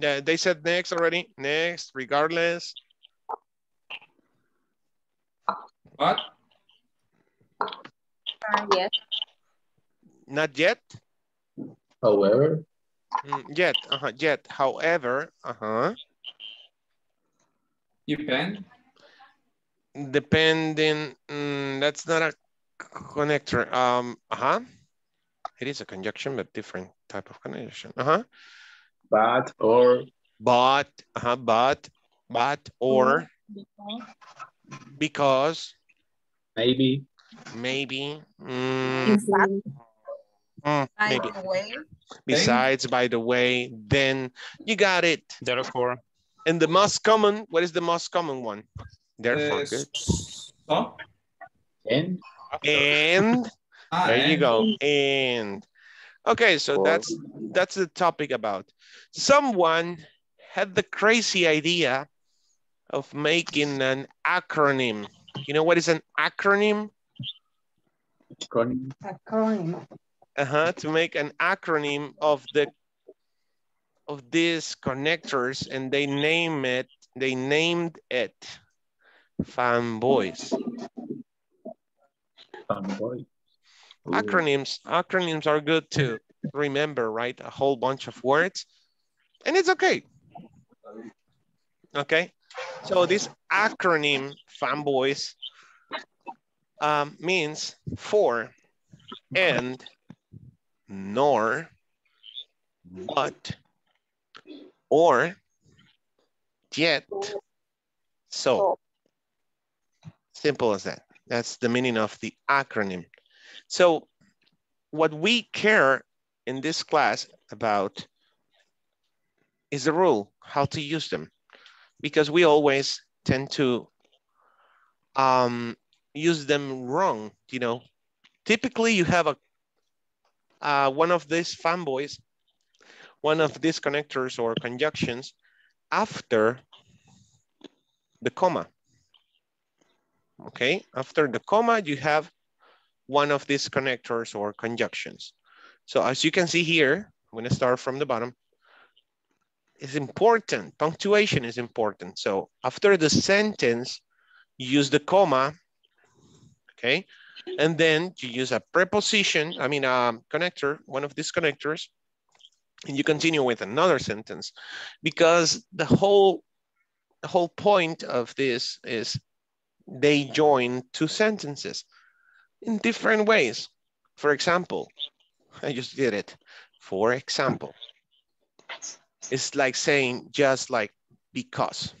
Yeah, they said next already. Next, regardless. What? Not yet. Not yet? However. Yet, yet, however, Depend. Depending, that's not a connector. It is a conjunction, but different type of conjunction. But or. But, but or. Because. Maybe. Maybe. Maybe. By the way. Besides, by the way, then you got it. Therefore. And the most common, what is the most common one? Therefore, good. So? And there you go. And okay, so that's the topic about. Someone had the crazy idea of making an acronym. You know what is an acronym? Acronym. To make an acronym of the of these connectors, and they name it. They named it fanboys. Fanboy. Acronyms. Acronyms are good to remember, right? A whole bunch of words, and it's okay. Okay. So this acronym fanboys means for, and, nor, but, or, yet, so. Simple as that. That's the meaning of the acronym. So what we care in this class about is the rule, how to use them. Because we always tend to use them wrong, you know. Typically you have a one of these fanboys, one of these connectors or conjunctions after the comma. Okay, after the comma, you have one of these connectors or conjunctions. So as you can see here, I'm gonna start from the bottom. It's important, punctuation is important. So after the sentence, you use the comma, okay? And then you use a preposition, I mean a connector, one of these connectors, and you continue with another sentence, because the whole point of this is they join two sentences in different ways. For example, I just did it. For example, it's like saying just like because,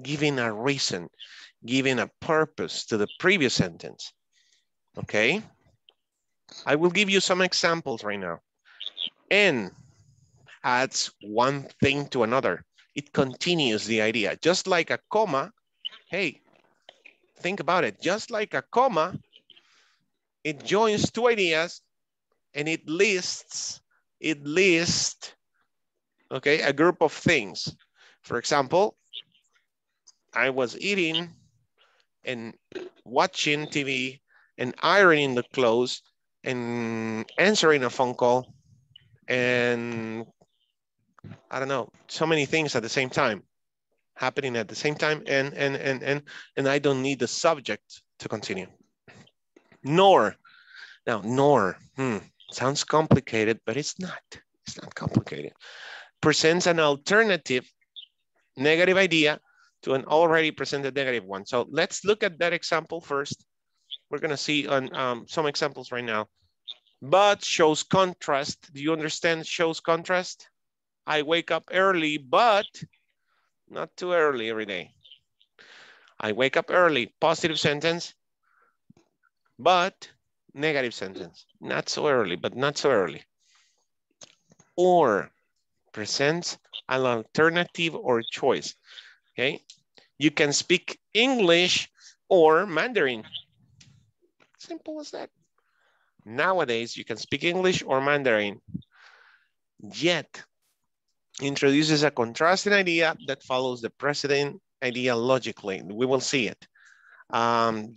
giving a reason, giving a purpose to the previous sentence. Okay, I will give you some examples right now. And adds one thing to another. It continues the idea, just like a comma. Hey, think about it. Just like a comma, it joins two ideas and it lists, okay, a group of things. For example, I was eating and watching TV and ironing the clothes and answering a phone call and I don't know, so many things at the same time, happening at the same time, and I don't need the subject to continue. Nor, now nor, sounds complicated, but it's not complicated. Presents an alternative negative idea to an already presented negative one. So let's look at that example first. We're gonna see on some examples right now. But shows contrast. Do you understand shows contrast? I wake up early, but not too early every day. I wake up early, positive sentence, but negative sentence. Not so early, but not so early. Or presents an alternative or choice, okay? You can speak English or Mandarin. Simple as that. Nowadays, you can speak English or Mandarin, yet introduces a contrasting idea that follows the precedent idea logically. We will see it.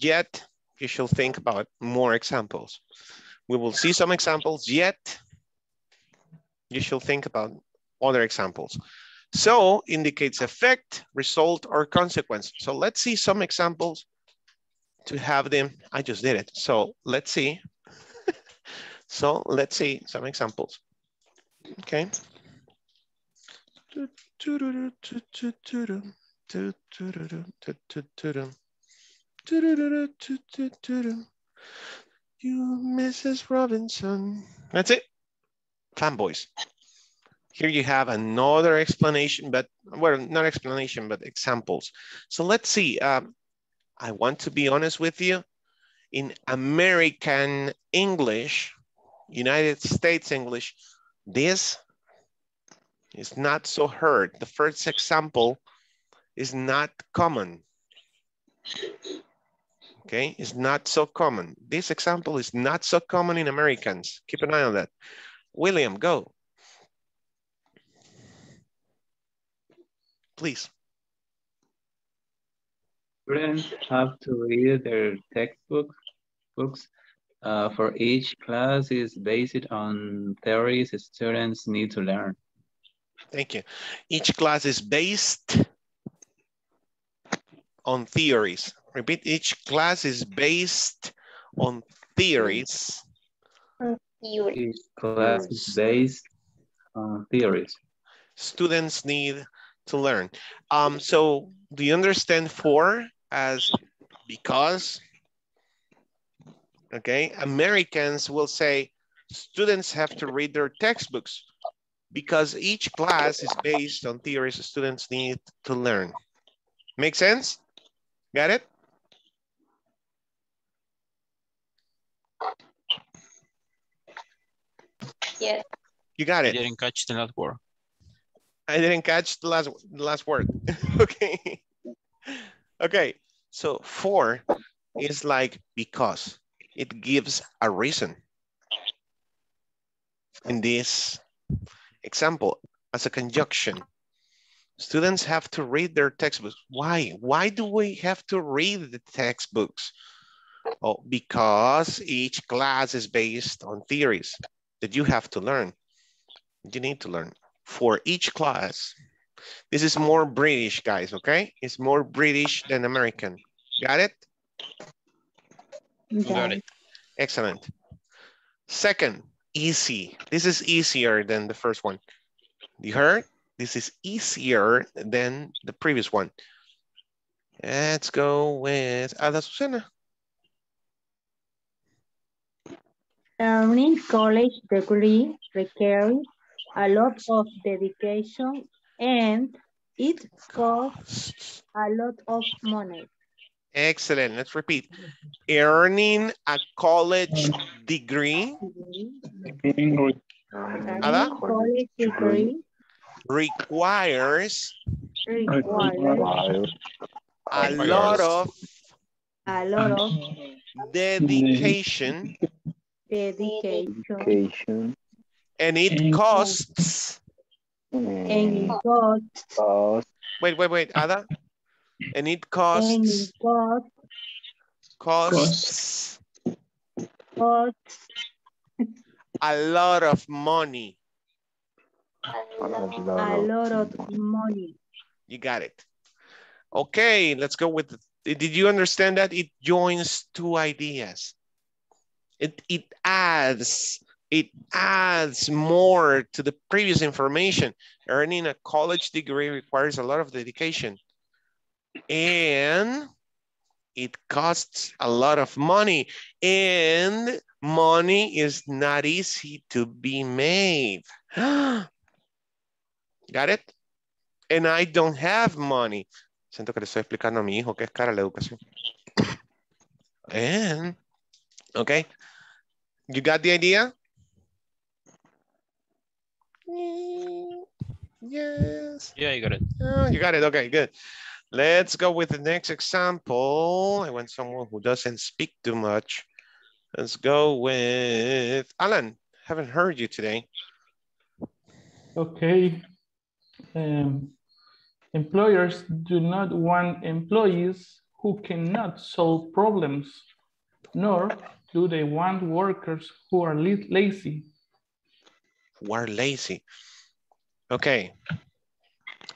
Yet, you should think about more examples. We will see some examples, yet you should think about other examples. So indicates effect, result, or consequence. So let's see some examples to have them. I just did it. So let's see. So let's see some examples. Okay. You, Mrs. Robinson. That's it. Fanboys. Here you have another explanation, but well, not explanation, but examples. So let's see. I want to be honest with you. In American English, United States English, this is not so heard. The first example is not common. Okay, it's not so common. This example is not so common in Americans. Keep an eye on that. William, go. Please. Students have to read their textbooks. For each class is based on theories students need to learn. Thank you. Each class is based on theories. Repeat, each class is based on theories. Each class is based on theories. Students need to learn. So do you understand for as because? Okay, Americans will say students have to read their textbooks because each class is based on theories students need to learn. Make sense? Got it? Yes. You got it. I didn't catch the last word. I didn't catch the last word. Okay. Okay. So for is like because. It gives a reason. In this example, as a conjunction, students have to read their textbooks. Why? Why do we have to read the textbooks? Oh, because each class is based on theories that you have to learn. You need to learn for each class. This is more British, guys, okay? It's more British than American. Got it? Got it. Excellent. Second, easy. This is easier than the first one. You heard? This is easier than the previous one. Let's go with Ada Susana. Earning college degree requires a lot of dedication and it costs a lot of money. Excellent. Let's repeat. Earning a college degree. Ada? College degree requires a lot of dedication. And it costs. Wait, Ada? And it costs. A lot of money. A lot of money. You got it. Okay, let's go with. Did you understand that it joins two ideas? It adds more to the previous information. Earning a college degree requires a lot of dedication. And it costs a lot of money, and money is not easy to be made. Got it? And I don't have money. Siento que le estoy explicando a mi hijo que es cara la educación. And, okay, you got the idea? Yes. Yeah, you got it. Oh, you got it. Okay, good. Let's go with the next example. I want someone who doesn't speak too much. Let's go with Alan. Haven't heard you today. Okay. Employers do not want employees who cannot solve problems, nor do they want workers who are lazy. Who are lazy. Okay.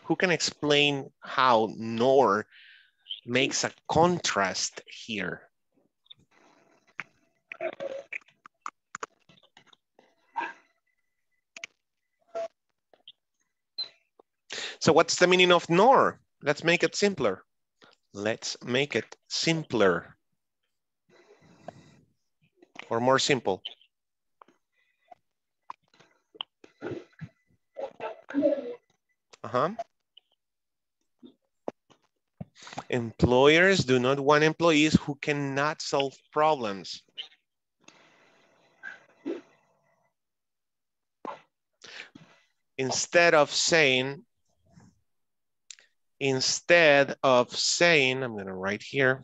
Who can explain how nor makes a contrast here? So what's the meaning of nor? Let's make it simpler. Let's make it simpler or more simple. Uh-huh. Employers do not want employees who cannot solve problems. Instead of saying, I'm gonna write here.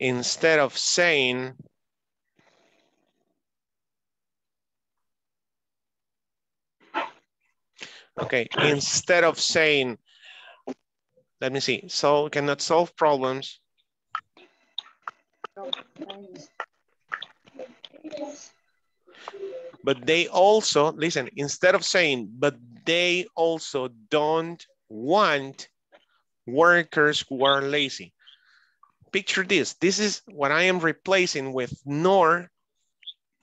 Instead of saying, okay, instead of saying, let me see, so cannot solve problems. But they also, listen, instead of saying, but they also don't want workers who are lazy. Picture this. This is what I am replacing with nor.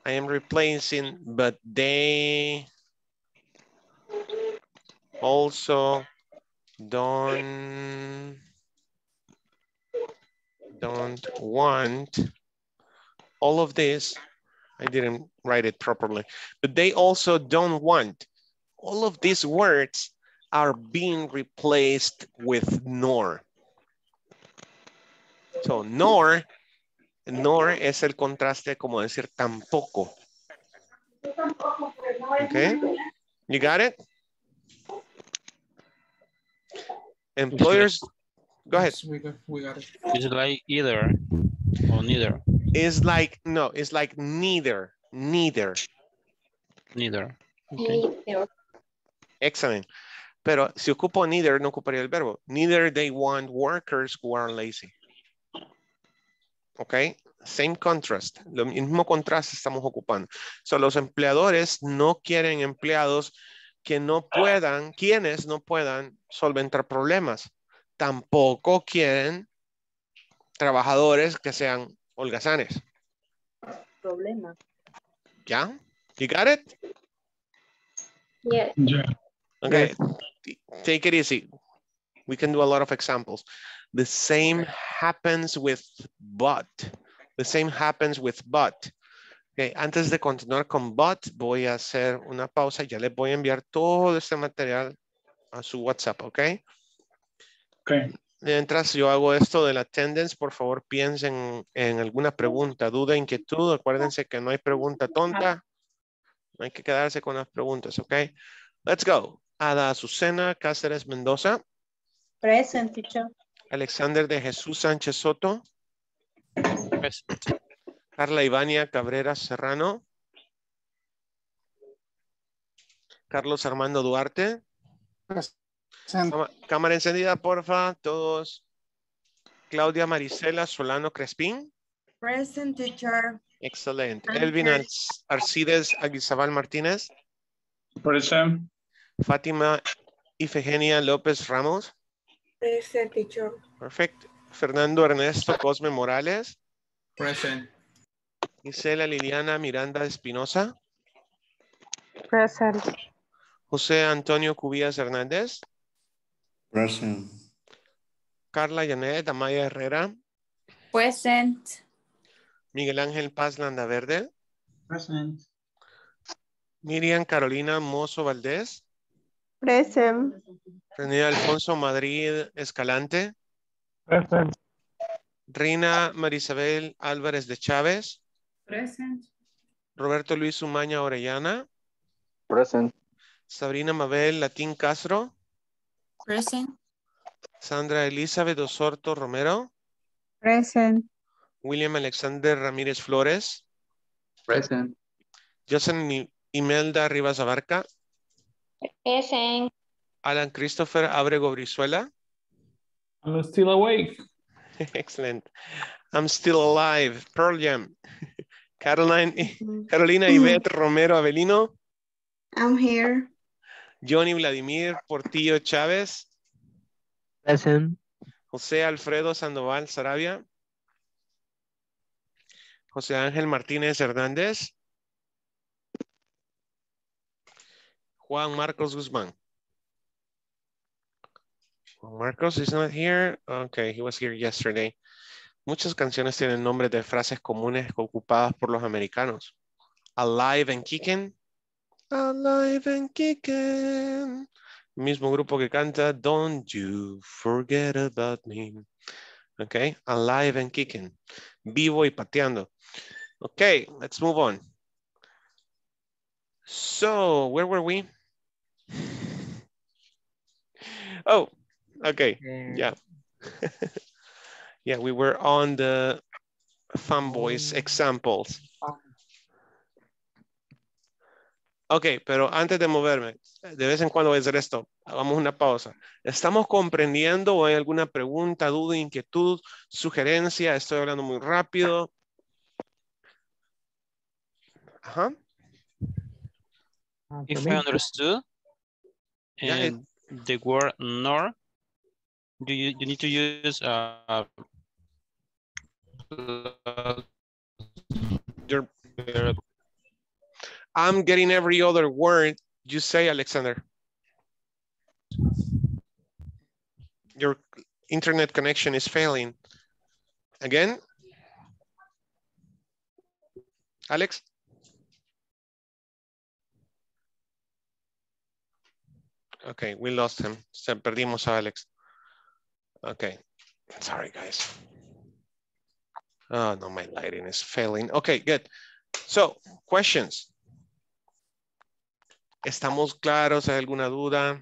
I am replacing, but they also don't want all of this. I didn't write it properly, but they also don't want. All of these words are being replaced with nor. So nor es el contraste como decir tampoco. Okay, you got it? Employers, go ahead. We got it. It's like either or neither. It's like, no, it's like neither, neither. Neither. Okay. Neither. Excellent. Pero si ocupo neither, no ocuparía el verbo. Neither they want workers who are lazy. Okay, same contrast. Lo mismo contraste estamos ocupando. So los empleadores no quieren empleados que no puedan, quienes no puedan solventar problemas. Tampoco quieren trabajadores que sean holgazanes. Problema. Yeah? You got it? Yes. Yeah. Okay. Take it easy. We can do a lot of examples. The same happens with but. The same happens with but. Okay. Antes de continuar con but, voy a hacer una pausa. Ya les voy a enviar todo este material a su WhatsApp, ¿ok? Okay. Mientras yo hago esto de la attendance, por favor piensen en alguna pregunta, duda, inquietud. Acuérdense que no hay pregunta tonta. No hay que quedarse con las preguntas, ¿ok? Let's go. Ada Susana Caceres-Mendoza. Present, teacher. Alexander De Jesus Sánchez-Soto. Present. Carla Ivania Cabrera Serrano. Carlos Armando Duarte. Present. Cámara encendida, porfa, todos. Claudia Marisela Solano Crespin. Present, teacher. Excellent. Elvin Arcides Aguizabal Martinez. Present. Fatima Ifegenia López Ramos. Present, teacher. Perfect. Fernando Ernesto Cosme Morales. Present. Isela Liliana Miranda Espinosa. Present. Jose Antonio Cubillas Hernández. Present. Carla Janet Amaya Herrera. Present. Miguel Angel Paz Landaverde. Present. Miriam Carolina Moso Valdez. Present. Rene Alfonso Madrid Escalante. Present. Reina Marisabel Alvarez de Chavez. Present. Roberto Luis Umaña Orellana. Present. Sabrina Mabel Latin Castro. Present. Sandra Elizabeth Osorto Romero. Present. William Alexander Ramirez Flores. Present. Jocelyn Imelda Rivas Abarca. Present. Alan Christopher Abrego Brizuela. I'm still awake. Excellent. I'm still alive. Pearl Jam. Carolina Yvette Romero Avelino. I'm here. Johnny Vladimir Portillo Chávez. Present. Jose Alfredo Sandoval Sarabia. Jose Angel Martinez Hernandez. Juan Marcos Guzman. Juan Marcos is not here. Okay, he was here yesterday. Muchas canciones tienen nombres de frases comunes ocupadas por los americanos. Alive and Kickin'. Alive and Kickin'. Mismo grupo que canta Don't You Forget About Me. Okay, Alive and Kickin'. Vivo y pateando. Okay, let's move on. So, where were we? Oh, okay. Yeah. Yeah, we were on the fanboys examples. Ok, pero antes de moverme, de vez en cuando voy a hacer esto. Hagamos una pausa. ¿Estamos comprendiendo o hay alguna pregunta, duda, inquietud, sugerencia? Estoy hablando muy rápido. Ajá. If I understood, yeah, the word nor, do you need to use your I'm getting every other word you say, Alexander. Your internet connection is failing. Again? Alex? Okay, we lost him. Se perdimos a Alex. Okay, sorry guys. Oh no, my lighting is failing. Okay, good. So, questions. ¿Estamos claros? ¿Hay alguna duda?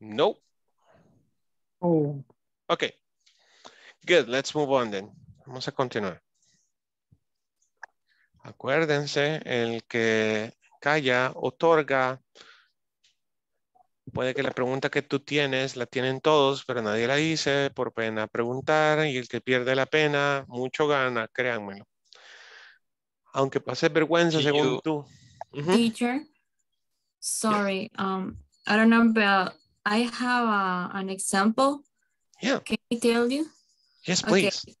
No. Oh. Okay. Good. Let's move on then. Vamos a continuar. Acuérdense, el que calla, otorga. Puede que la pregunta que tú tienes la tienen todos, pero nadie la dice por pena preguntar y el que pierde la pena, mucho gana, créanmelo. Aunque pase vergüenza según tú. Teacher, sorry, yeah. I don't know, but I have an example. Yeah. Can I tell you? Yes, please. Okay.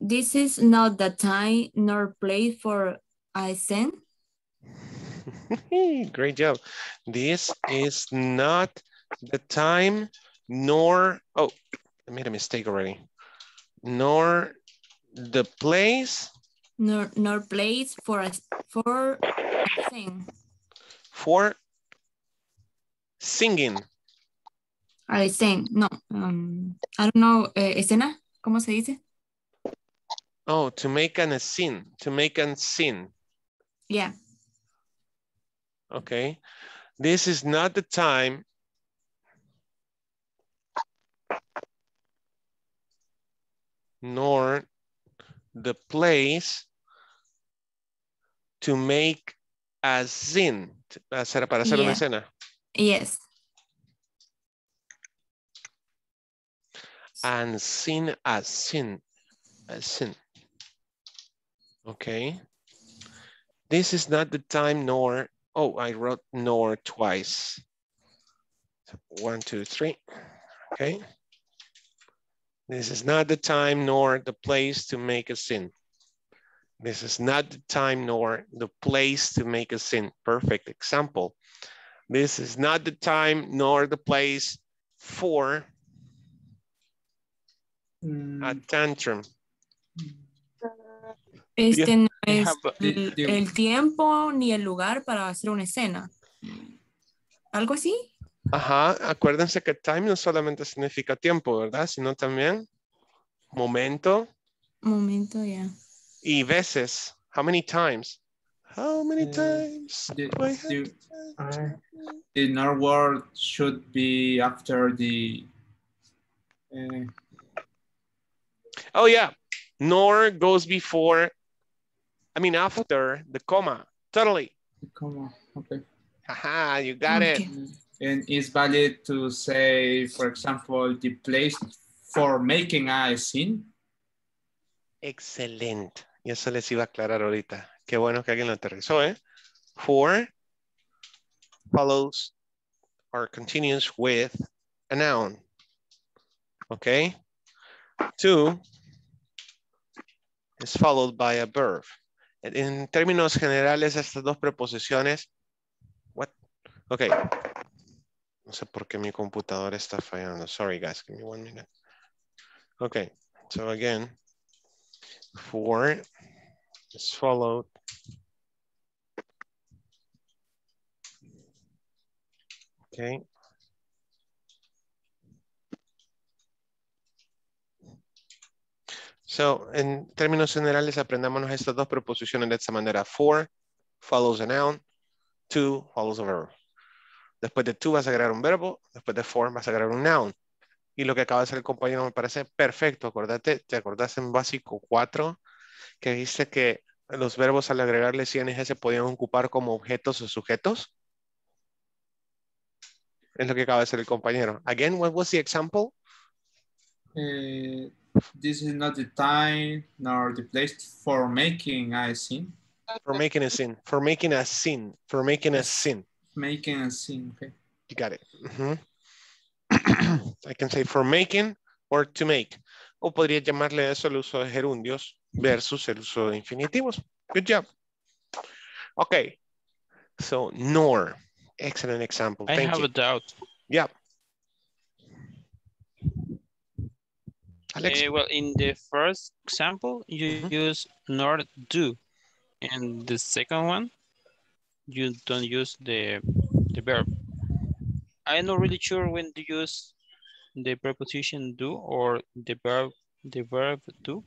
This is not the time nor place for I send. Great job. This is not the time nor, oh, I made a mistake already. Nor the place. Nor place for singing. I sing. No, I don't know. Escena. ¿Cómo se dice? Oh, to make an scene. To make an scene. Yeah. Okay. This is not the time. Nor the place to make a scene. Para hacer una escena. Yes. And scene, a scene, a scene. Okay. This is not the time nor, oh, I wrote nor twice. 1, 2, 3, okay. This is not the time nor the place to make a scene. This is not the time nor the place to make a scene. Perfect example. This is not the time nor the place for a tantrum. Este no es el tiempo ni el lugar para hacer una escena. ¿Algo así? Ajá, acuérdense que time no solamente significa tiempo, ¿verdad? Sino también momento. Momento, ya. Yeah. Y veces. How many times? How many times? The north word should be after the. Oh yeah, nor goes before. I mean after the comma. Totally. The comma. Okay. Haha, you got it. And it's valid to say, for example, the place for making a scene. Excelente. Y eso les iba a aclarar ahorita. Qué bueno que alguien lo aterrizó, ¿eh? For follows or continues with a noun. Okay. To is followed by a verb. En términos generales, estas dos preposiciones. What? Okay. No sé por qué mi computadora está fallando. Sorry, guys. Give me 1 minute. Okay. So again, for is followed okay so en términos generales aprendámonos estas dos preposiciones de esta manera. For follows a noun, to follows a verb. Después de to vas a agregar un verbo, después de for vas a agregar un noun. Y lo que acaba de hacer el compañero me parece perfecto. Acordate, te acordás en básico 4 que dijiste que los verbos al agregarle ing se podían ocupar como objetos o sujetos. Es lo que acaba de hacer el compañero. Again, what was the example? This is not the time nor the place for making a scene. For making a scene. For making a scene. For making a scene. Making a scene, okay. You got it. Mm-hmm. I can say for making or to make. O podría llamarle eso el uso de gerundios versus el uso de infinitivos. Good job. Okay. So, nor. Excellent example. I have a doubt. Yeah. Alex? Well, in the first example, you use nor do. And the second one, you don't use the verb. I'm not really sure when to use the preposition do or the verb do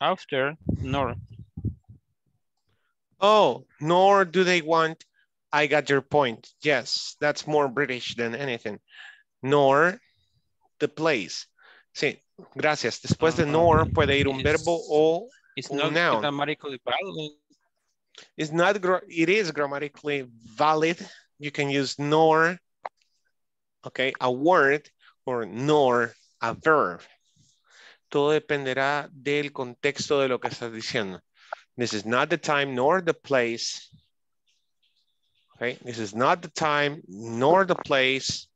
after nor. Oh, nor do they want. I got your point. Yes, that's more British than anything. Nor the place. Sí, gracias. Después de nor puede ir un verbo o un noun. Grammatically valid. It's not it is grammatically valid. You can use nor, okay, a word or nor a verb. Todo dependerá del contexto de lo que estás diciendo. This is not the time nor the place. Okay, this is not the time nor the place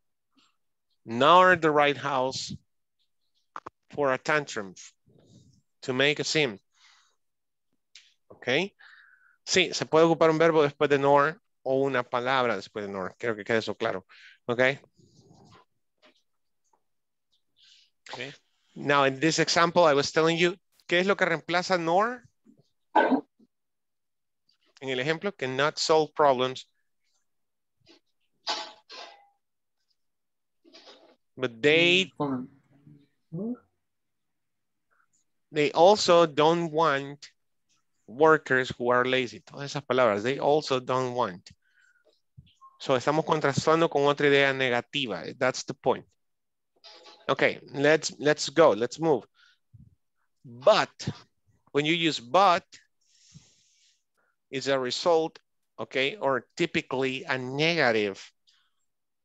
nor the right house for a tantrum, to make a scene. Okay, sí, se puede ocupar un verbo después de nor. O una palabra después de nor. Creo que quede eso claro. Okay. Okay. Now, in this example, I was telling you, ¿qué es lo que reemplaza nor? En el ejemplo, cannot solve problems. But they also don't want workers who are lazy. Todas esas palabras. They also don't want. So, estamos contrastando con otra idea negativa. That's the point. Okay, let's go. Let's move. But, when you use but, it's a result, okay, or typically a negative,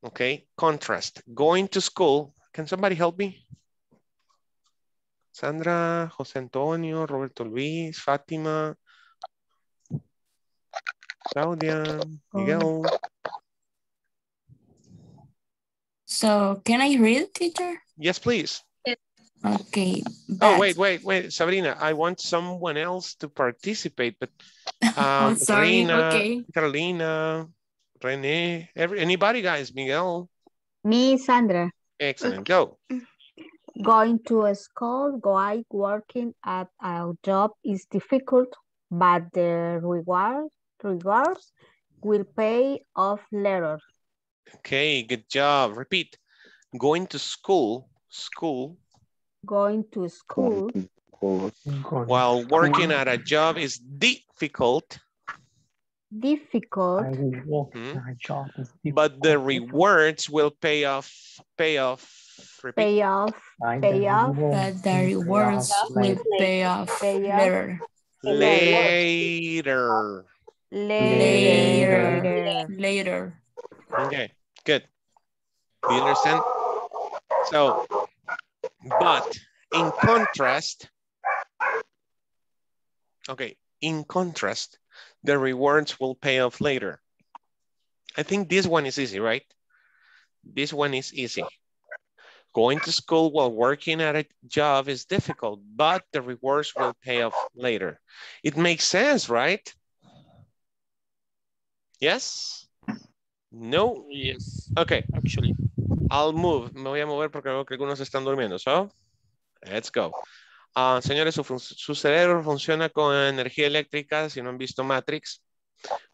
okay, contrast. Going to school. Can somebody help me? Sandra, Jose Antonio, Roberto Luis, Fátima, Claudia, Miguel. So, can I read, teacher? Yes, please. Okay. But... Oh, wait, Sabrina, I want someone else to participate, but oh, sorry. Reina, okay. Carolina, Rene, anybody, guys, Miguel? Me, Sandra. Excellent, go. Going to a school, working at a job is difficult, but the rewards will pay off later. Okay, good job. Repeat. Going to school. Going to school. While working at a job is difficult. Difficult. But the rewards will pay off. Pay off. Repeat. Pay off. Pay off. But the rewards will pay off later. Later. Later. Later. Okay, good. Do you understand? So, but in contrast, okay, in contrast, the rewards will pay off later. I think this one is easy, right? This one is easy. Going to school while working at a job is difficult, but the rewards will pay off later. It makes sense, right? Yes? No? Yes. Okay. Actually. I'll move. Me voy a mover porque veo que algunos están durmiendo. So, let's go. Señores, su cerebro funciona con energía eléctrica, si no han visto Matrix.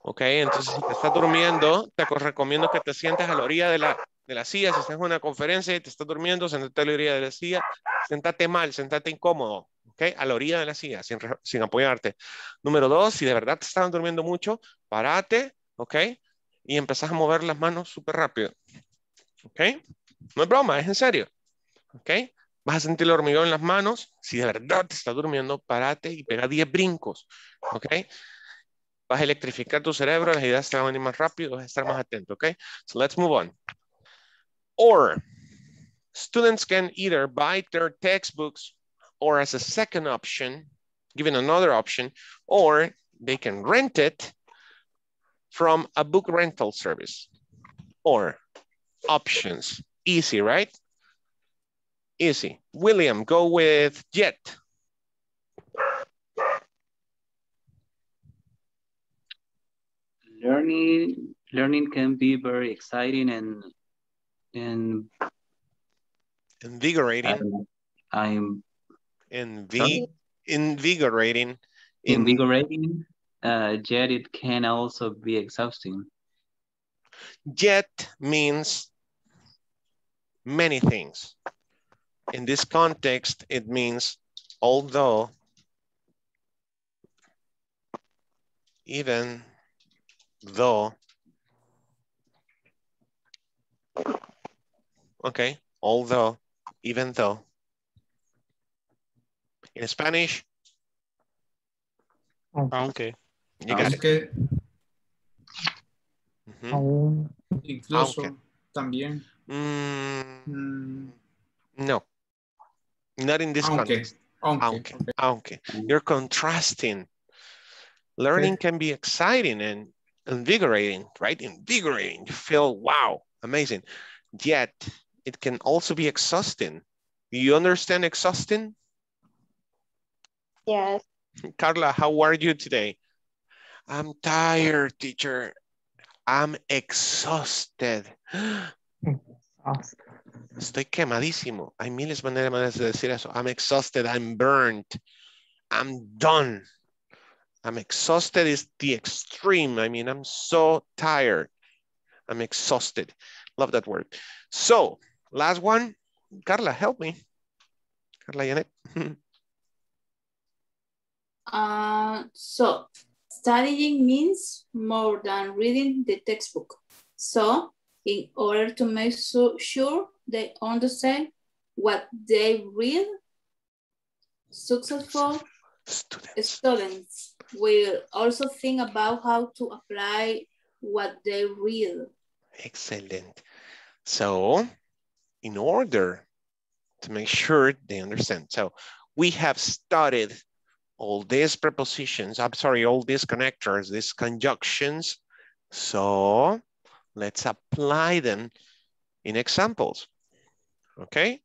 Ok, entonces si te estás durmiendo, te recomiendo que te sientes a la orilla de la silla. Si estás en una conferencia y te estás durmiendo, sentate a la orilla de la silla. Sentate mal, sentate incómodo. Ok, a la orilla de la silla, sin apoyarte. Número dos, si de verdad te estaban durmiendo mucho, parate, ok, y empezás a mover las manos súper rápido. Ok, no es broma, es en serio. Ok, vas a sentir el hormigón en las manos. Si de verdad te estás durmiendo, parate y pega 10 brincos. Ok, vas a electrificar tu cerebro, las ideas te van a venir más rápido, vas a estar más atento. Ok, so let's move on. Or, students can either buy their textbooks or as a second option, given another option, or they can rent it from a book rental service. Or options. Easy, right? Easy. William, go with jet. Learning can be very exciting and invigorating. Invigorating. Yet it can also be exhausting. Yet means many things. In this context, it means although, even though. Okay, although, even though. In Spanish? Okay. You got it. Aún, incluso, okay. También. No, not in this context. Okay. You're contrasting. Learning can be exciting and invigorating, right? Invigorating, you feel, wow, amazing. Yet, it can also be exhausting. You understand exhausting? Yes. Carla, how are you today? I'm tired, teacher. I'm exhausted. Estoy quemadísimo. Hay miles de maneras de decir eso. I'm exhausted. I'm burnt. I'm done. I'm exhausted is the extreme. I mean, I'm so tired. I'm exhausted. Love that word. So, last one. Carla, help me. Carla Janet. So. Studying means more than reading the textbook. So, in order to make sure they understand what they read, successful students will also think about how to apply what they read. Excellent. So, in order to make sure they understand. So, we have studied all these prepositions, I'm sorry, all these connectors, these conjunctions. So let's apply them in examples, okay?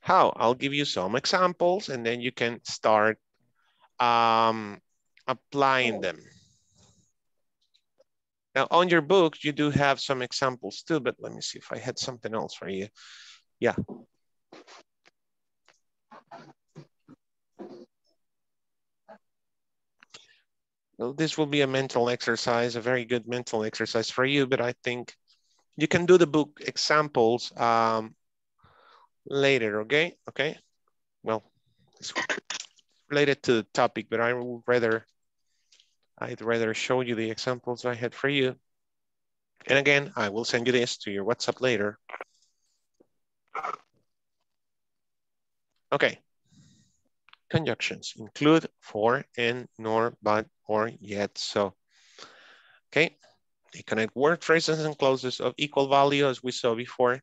How? I'll give you some examples and then you can start applying them. Now on your book, you do have some examples too, but let me see if I had something else for you. Yeah. Well, this will be a mental exercise, a very good mental exercise for you, but I think you can do the book examples later, okay? Okay, well, It's related to the topic, but I'd rather show you the examples I had for you. And again, I will send you this to your WhatsApp later. Okay. Conjunctions include, for, and, nor, but, or, yet, so. Okay. They connect word phrases and clauses of equal value as we saw before.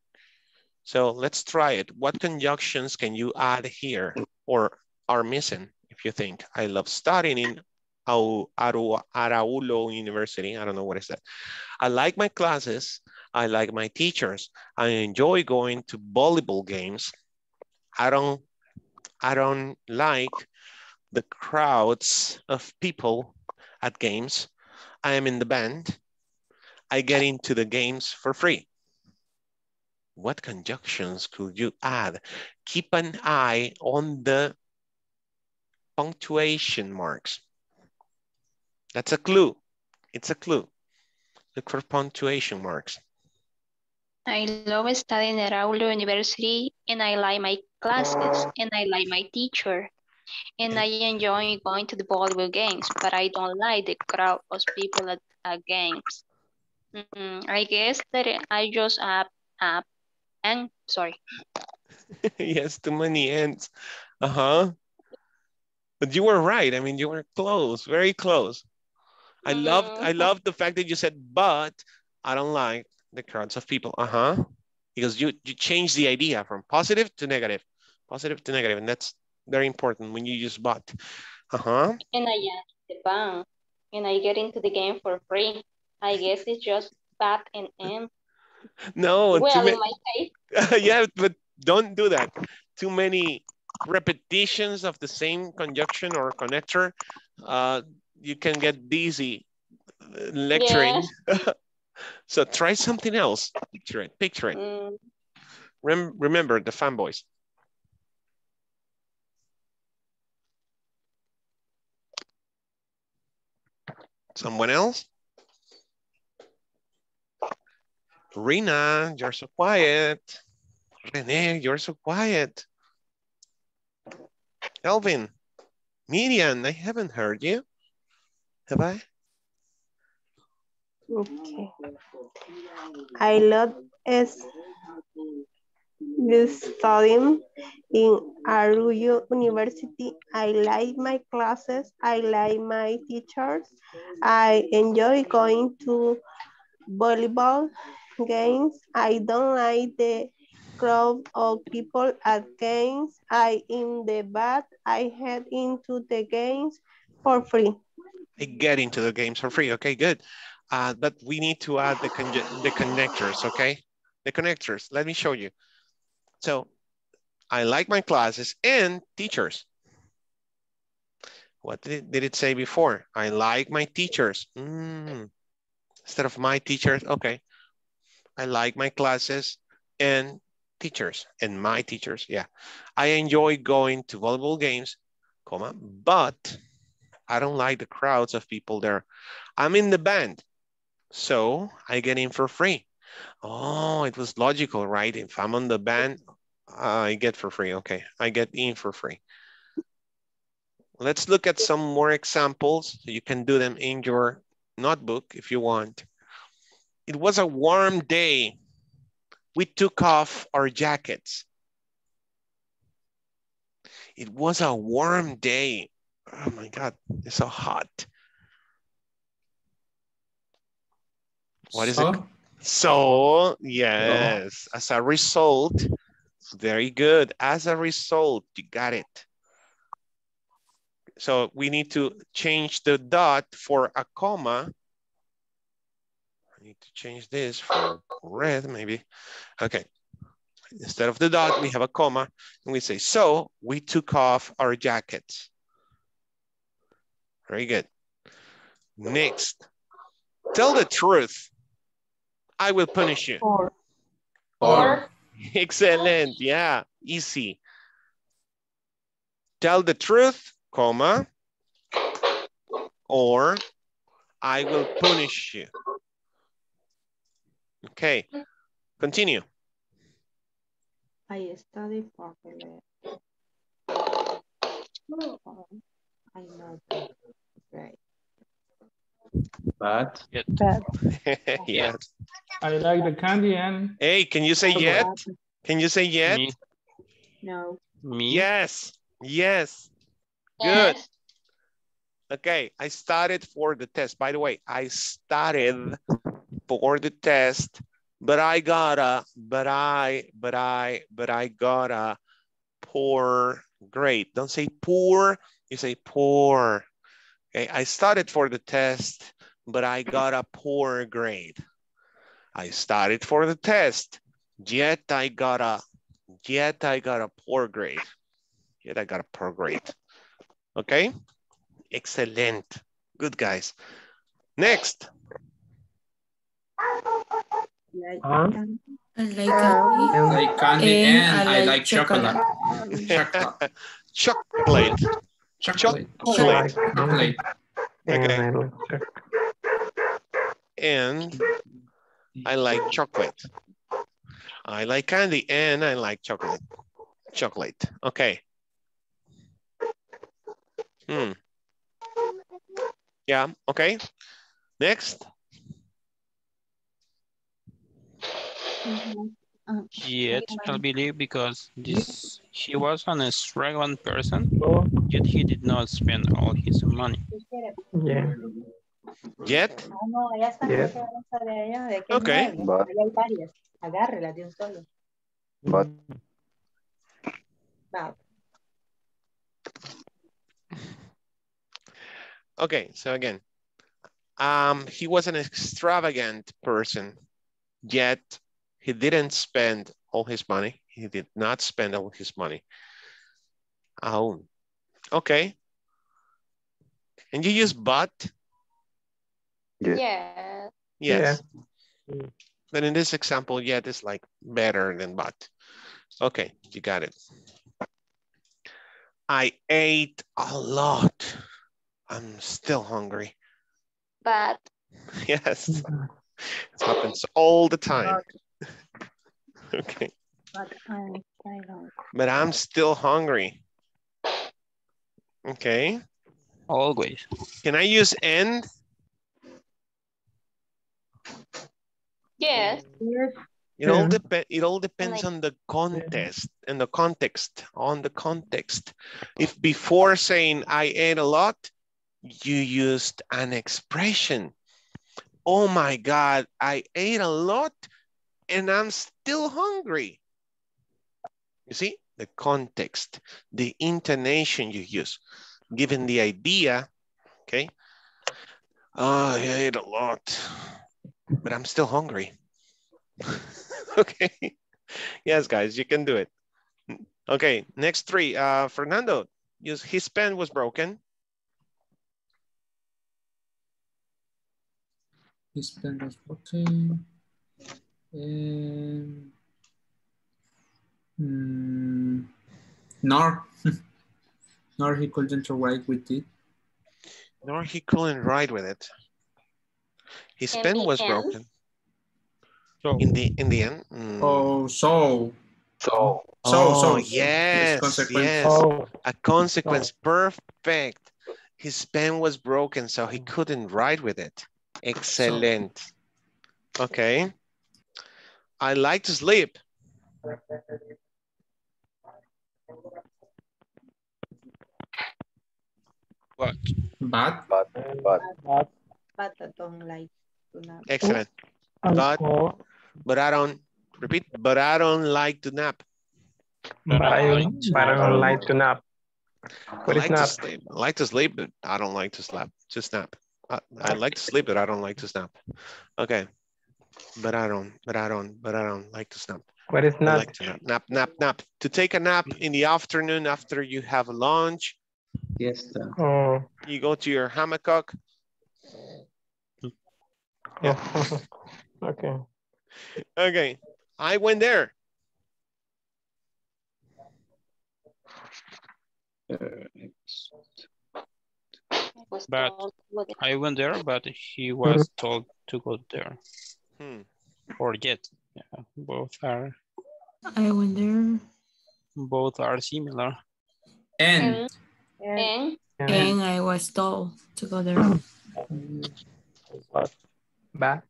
So let's try it. What conjunctions can you add here or are missing if you think? I love studying in Araullo University. I don't know what is that. I like my classes. I like my teachers. I enjoy going to volleyball games. I don't like the crowds of people at games. I am in the band. I get into the games for free. What conjunctions could you add? Keep an eye on the punctuation marks. That's a clue. It's a clue. Look for punctuation marks. I love studying at Araullo University, and I like my classes, and I like my teacher, and I enjoy going to the volleyball games, but I don't like the crowd of people at games. I guess that I just up and sorry. Yes, too many ends. Uh-huh. But you were right. I mean, you were close, very close. I loved the fact that you said, but I don't like the crowds of people. Uh-huh. Because you change the idea from positive to negative, and that's very important when you use but. Uh-huh. And I am the band, and I get into the game for free. I guess it's just bat and end. No, well, in my case. Yeah, but don't do that. Too many repetitions of the same conjunction or connector. You can get dizzy lecturing. Yes. So try something else. Picture it. Picture it. Remember the fanboys. Someone else? Rena, you're so quiet. Rene, you're so quiet. Elvin, Miriam, I haven't heard you. Have I? Okay. I love studying in Araullo University. I like my classes. I like my teachers. I enjoy going to volleyball games. I don't like the crowd of people at games. I in the bath. I head into the games for free. I get into the games for free. Okay, good. But we need to add the connectors, okay? The connectors. Let me show you. So I like my classes and teachers. What did it say before? I like my teachers. Instead of my teachers, okay. I like my classes and teachers, and my teachers, yeah. I enjoy going to volleyball games, comma, but I don't like the crowds of people there. I'm in the band, so I get in for free. Oh, it was logical, right? If I'm on the band, I get for free, okay. I get in for free. Let's look at some more examples. You can do them in your notebook if you want. It was a warm day. We took off our jackets. It was a warm day. Oh my God, it's so hot. What is so? It? So, yes, as a result, very good. As a result, you got it. So we need to change the dot for a comma. I need to change this for red, maybe. Okay. Instead of the dot, we have a comma, and we say, so we took off our jackets. Very good. Next, tell the truth. I will punish you. Or. Excellent. Yeah, easy. Tell the truth, comma, or I will punish you. Okay, continue. I study for Oh, I know that. Right. But yet. Yet. I like the candy and... Hey, can you say yet? Can you say yet? Me. No. Me? Yes. Yes. Good. Yes. Okay, I started for the test. By the way, I started for the test, but I gotta, but I gotta poor grade. Don't say poor, you say poor. Okay, I started for the test, but I got a poor grade. I started for the test, yet I got a poor grade. Yet I got a poor grade. Okay, excellent. Good guys. Next. I like candy and I like chocolate. Chocolate. Chocolate. Okay. And I like chocolate. I like candy and I like chocolate. Chocolate. Okay. Hmm. Yeah. Okay. Next. Yet I believe because this he was an extravagant person, yet he did not spend all his money. Yeah. Yet? Yeah. Okay. But. Okay, so again, he was an extravagant person, yet he didn't spend all his money. He did not spend all his money. Oh, okay. And you use but? Yeah. Yes. Yeah. Then in this example, yet is like better than but. Okay, you got it. I ate a lot. I'm still hungry. But. Yes. It happens all the time. Okay. But I'm still hungry. Okay. Always. Can I use and? Yes. It all depends on the context and the context. On the context. If before saying I ate a lot, you used an expression. Oh my God, I ate a lot and I'm still hungry. You see, the context, the intonation you use, given the idea, okay? Oh, I ate a lot, but I'm still hungry. Okay, yes, guys, you can do it. Okay, next three. Fernando, his pen was broken. His pen was broken. Nor he couldn't write with it. Nor he couldn't write with it. His pen was broken. So in the end. Mm. Oh, so yes, yes. Oh. A consequence, perfect. His pen was broken, so he couldn't write with it. Excellent. So. Okay. I like to sleep. What? But I don't like to nap. Excellent. But I don't, repeat, but I don't like to nap. But I don't like to nap. I like to sleep, but I don't like to sleep. Just nap. I like to sleep, but I don't like to snap. Okay. But I don't like to snap. What is nap? Like nap. To take a nap in the afternoon after you have lunch. Yes, sir. Oh. You go to your hammock. Yeah. Okay. Okay. I went there. But I went there, but he was told to go there. Hmm. Or yet, yeah, both are. I went there. Both are similar. And And I was told to go there. Back.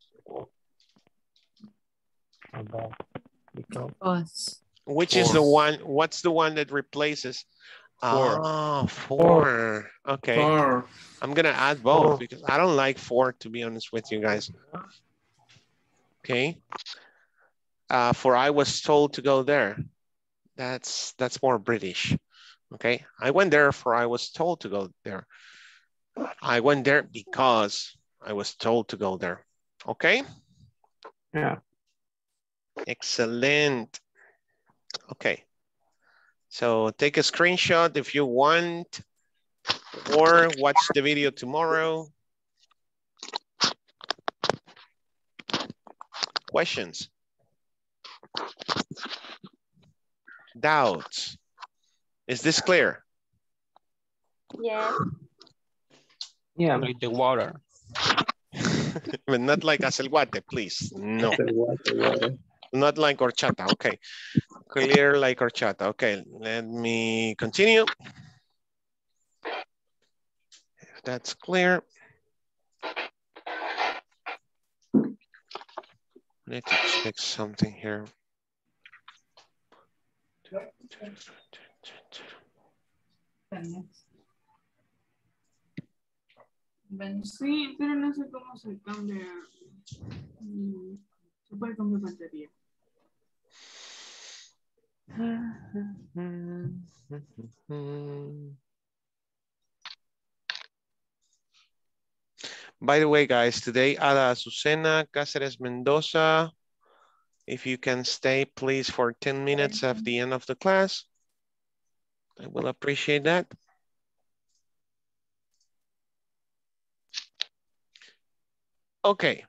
Which is the one? What's the one that replaces? Four. Oh, four. Okay. Four. I'm gonna add both because I don't like four, to be honest with you guys. Okay. For I was told to go there. That's more British. Okay. I went there for I was told to go there. I went there because I was told to go there. Okay. Yeah. Excellent. Okay. So take a screenshot if you want, or watch the video tomorrow. Questions? Doubts? Is this clear? Yeah. Yeah, like the water. But not like acelguate, please. No. Not like horchata, okay. Clear like horchata, okay. Let me continue. If that's clear. I need to check something here. Sí, pero no sé cómo se cambia. Se puede cambiar batería. By the way, guys, today Ada Susana Caceres-Mendoza, if you can stay, please, for 10 minutes at the end of the class, I will appreciate that. Okay.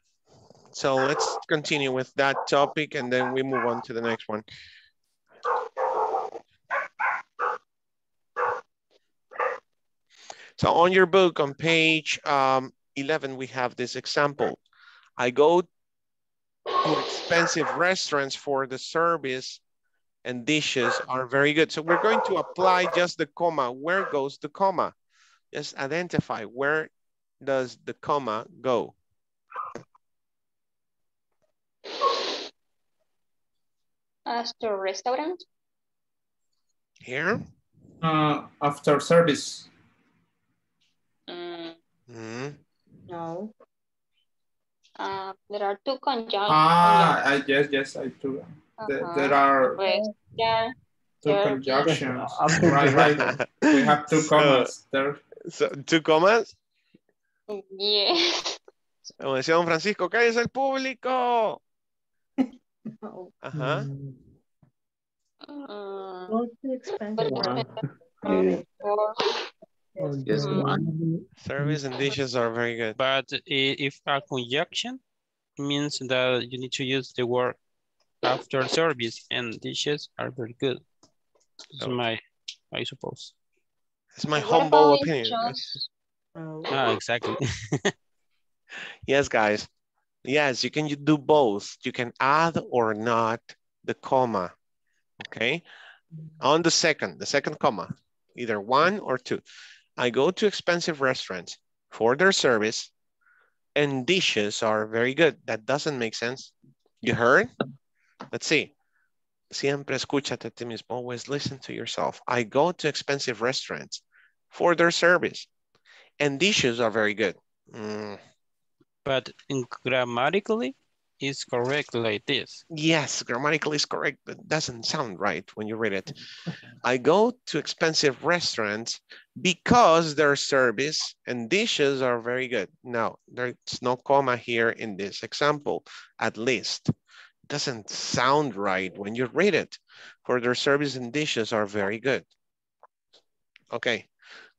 So let's continue with that topic and then we move on to the next one. So on your book on page 11, we have this example. I go to expensive restaurants for the service and dishes are very good. So we're going to apply just the comma. Where goes the comma? Just identify where does the comma go. After restaurant? Here? After service. No. There are two conjunctions. Yes, I do. There are two conjunctions. Right. We have two commas there. So, two commas? Yes. Como decía don Francisco, cállese el público. Uh-huh. Service and dishes are very good. But if a conjunction means that you need to use the word after service and dishes are very good. That's I suppose. It's my humble opinion. Exactly. Yes, guys. Yes, you can do both. You can add or not the comma, okay? On the second comma, either one or two. I go to expensive restaurants for their service and dishes are very good. That doesn't make sense. You heard? Let's see. Siempre escúchate a ti mismo. Always listen to yourself. I go to expensive restaurants for their service and dishes are very good. But grammatically, it's correct like this. Yes, grammatically is correct, but it doesn't sound right when you read it. I go to expensive restaurants because their service and dishes are very good. No, there's no comma here in this example, at least. It doesn't sound right when you read it. For their service and dishes are very good. Okay,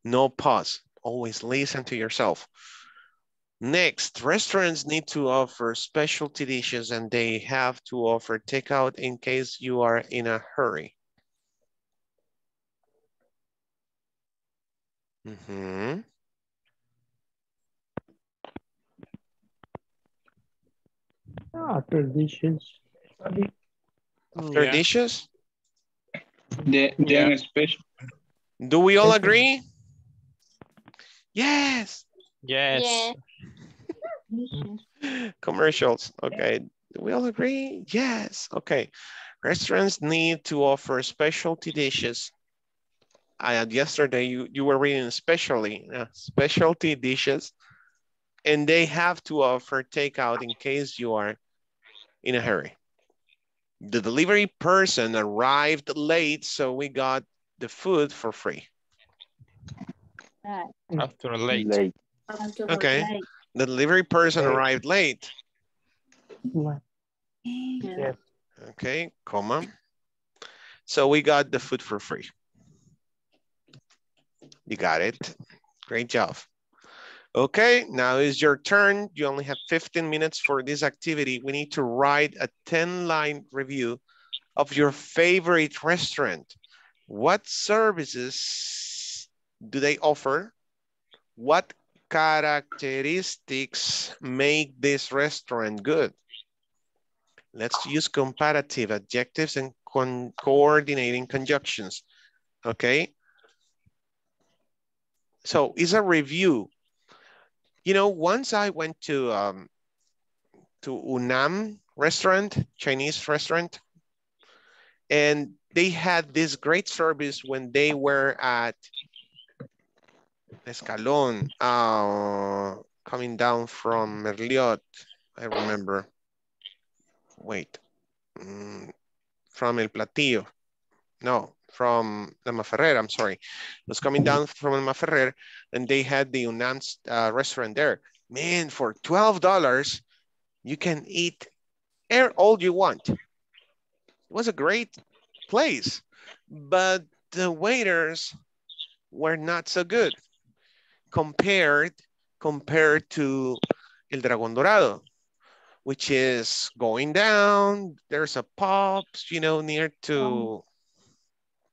no pause. Always listen to yourself. Next, restaurants need to offer specialty dishes and they have to offer takeout in case you are in a hurry. After dishes. After dishes? Then special. Do we all agree? Yes. Yes. Yes. Commercials. Okay. Do we all agree? Yes. Okay. Restaurants need to offer specialty dishes. Yesterday, you were reading specialty dishes, and they have to offer takeout in case you are in a hurry. The delivery person arrived late, so we got the food for free. After late. Okay. The delivery person arrived late. Yeah. Okay, comma. So we got the food for free. You got it. Great job. Okay, now is your turn. You only have 15 minutes for this activity. We need to write a 10-line review of your favorite restaurant. What services do they offer? What characteristics make this restaurant good? Let's use comparative adjectives and coordinating conjunctions, okay? So it's a review. You know, once I went to Unam restaurant, Chinese restaurant, and they had this great service when they were at Escalon, coming down from Merliot, I remember. Wait, from El Platillo. No, from Loma Ferrer, I'm sorry. It was coming down from Loma Ferrer and they had the Unam restaurant there. Man, for $12, you can eat all you want. It was a great place, but the waiters were not so good compared to El Dragón Dorado, which is going down. There's a Pops, you know, near to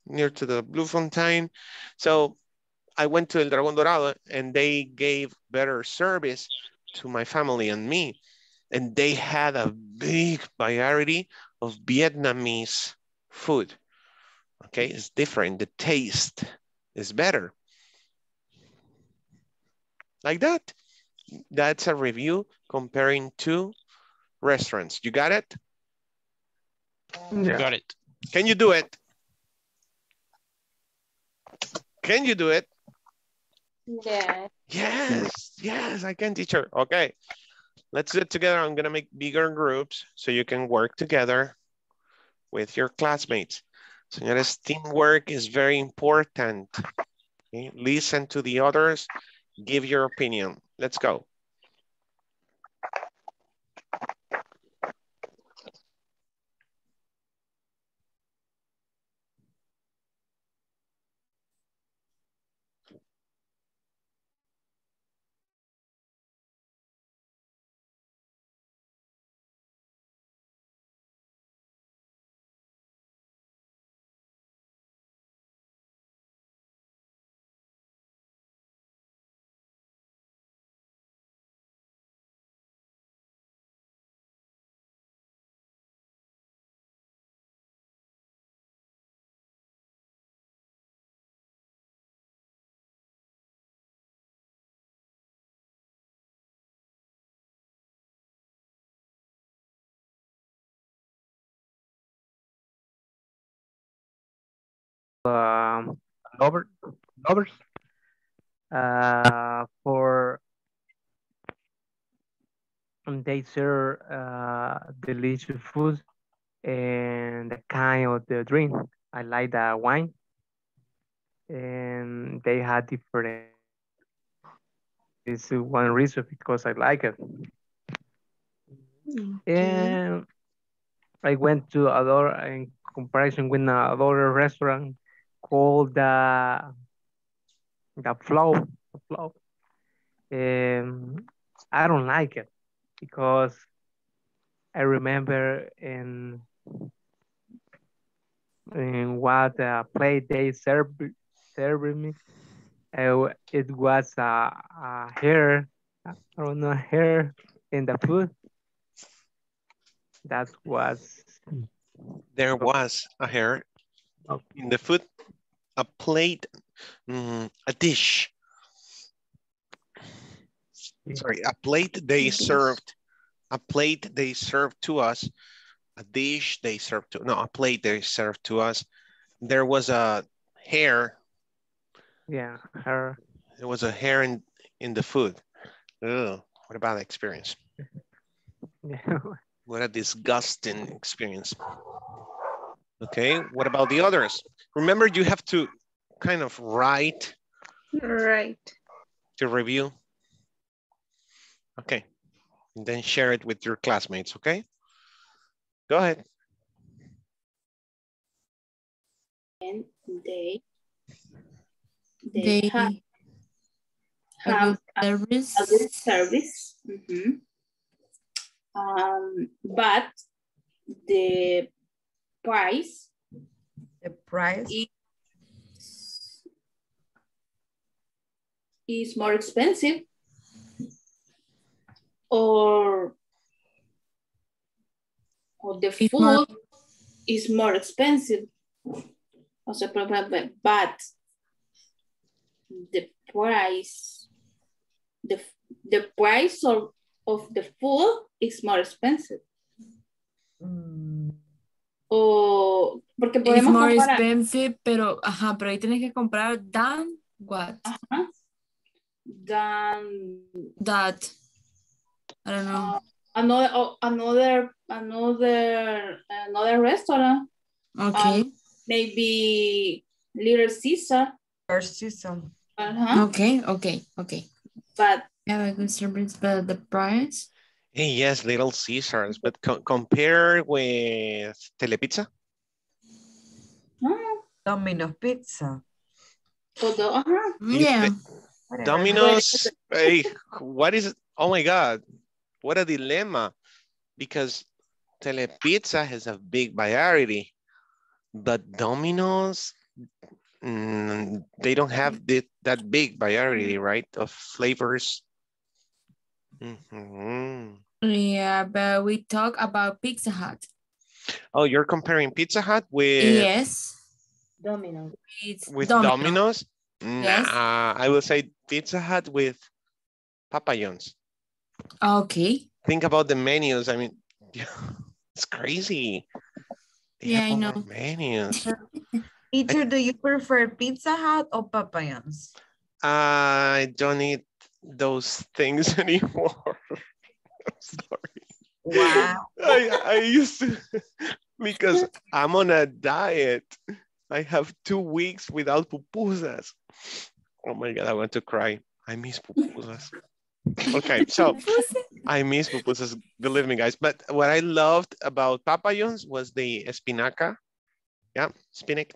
the Blue Fountain. So I went to El Dragón Dorado and they gave better service to my family and me. And they had a big variety of Vietnamese food. Okay, it's different. The taste is better. Like that. That's a review comparing two restaurants. You got it? Yeah. Got it. Can you do it? Can you do it? Yeah. Yes. Yes, I can, teacher. Okay. Let's do it together. I'm going to make bigger groups so you can work together with your classmates. Señores, teamwork is very important. Okay? Listen to the others. Give your opinion. Let's go. Lovers for they serve delicious food and the kind of the drink. I like the wine and they had different. This is one reason because I like it. Okay. And I went to another in comparison with another restaurant called the flow. I don't like it because I remember in what plate they served me. It was a hair, I don't know, hair in the food. That was. There was a hair in the food. A plate, a dish. sorry, a plate they served, a plate they served to us, a dish they served to, no, a plate they served to us. There was a hair. Yeah, hair. There was a hair in the food. Ugh, what about the experience? What a disgusting experience. Okay, what about the others? Remember, you have to kind of write. Right. To review. Okay, and then share it with your classmates, okay? Go ahead. And they have a good service. Mm-hmm. But the price is more expensive, or the food is more expensive. Also, but the price of the food is more expensive. O porque podemos more comparar. Expensive, pero ajá, pero ahí tienes que comprar than what? Ajá. Than that. I don't know. Another restaurant. Okay. Maybe Little Caesar. Or Caesar. Uh-huh. Okay, okay, okay. But yeah, I can service the price. Yes, Little Caesars, but compare with Telepizza. Domino's Pizza. Yeah. Domino's, hey, what is it? Oh my God, what a dilemma. Because Telepizza has a big variety, but Domino's, they don't have that big variety, right, of flavors. Mm-hmm. Yeah, but we talk about Pizza Hut. Oh, you're comparing Pizza Hut with... Yes. Domino's. With Domino's? Yes. Nah, I will say Pizza Hut with Papa John's. Okay. Think about the menus. I mean, it's crazy. They yeah, I know. Menus. Teacher, do you prefer Pizza Hut or Papa John's? I don't eat those things anymore. Sorry. Wow. I used to, because I'm on a diet. I have 2 weeks without pupusas. Oh my God, I want to cry. I miss pupusas. Okay, so I miss pupusas, believe me, guys. But what I loved about Papa John's was the espinaca. Yeah, spinach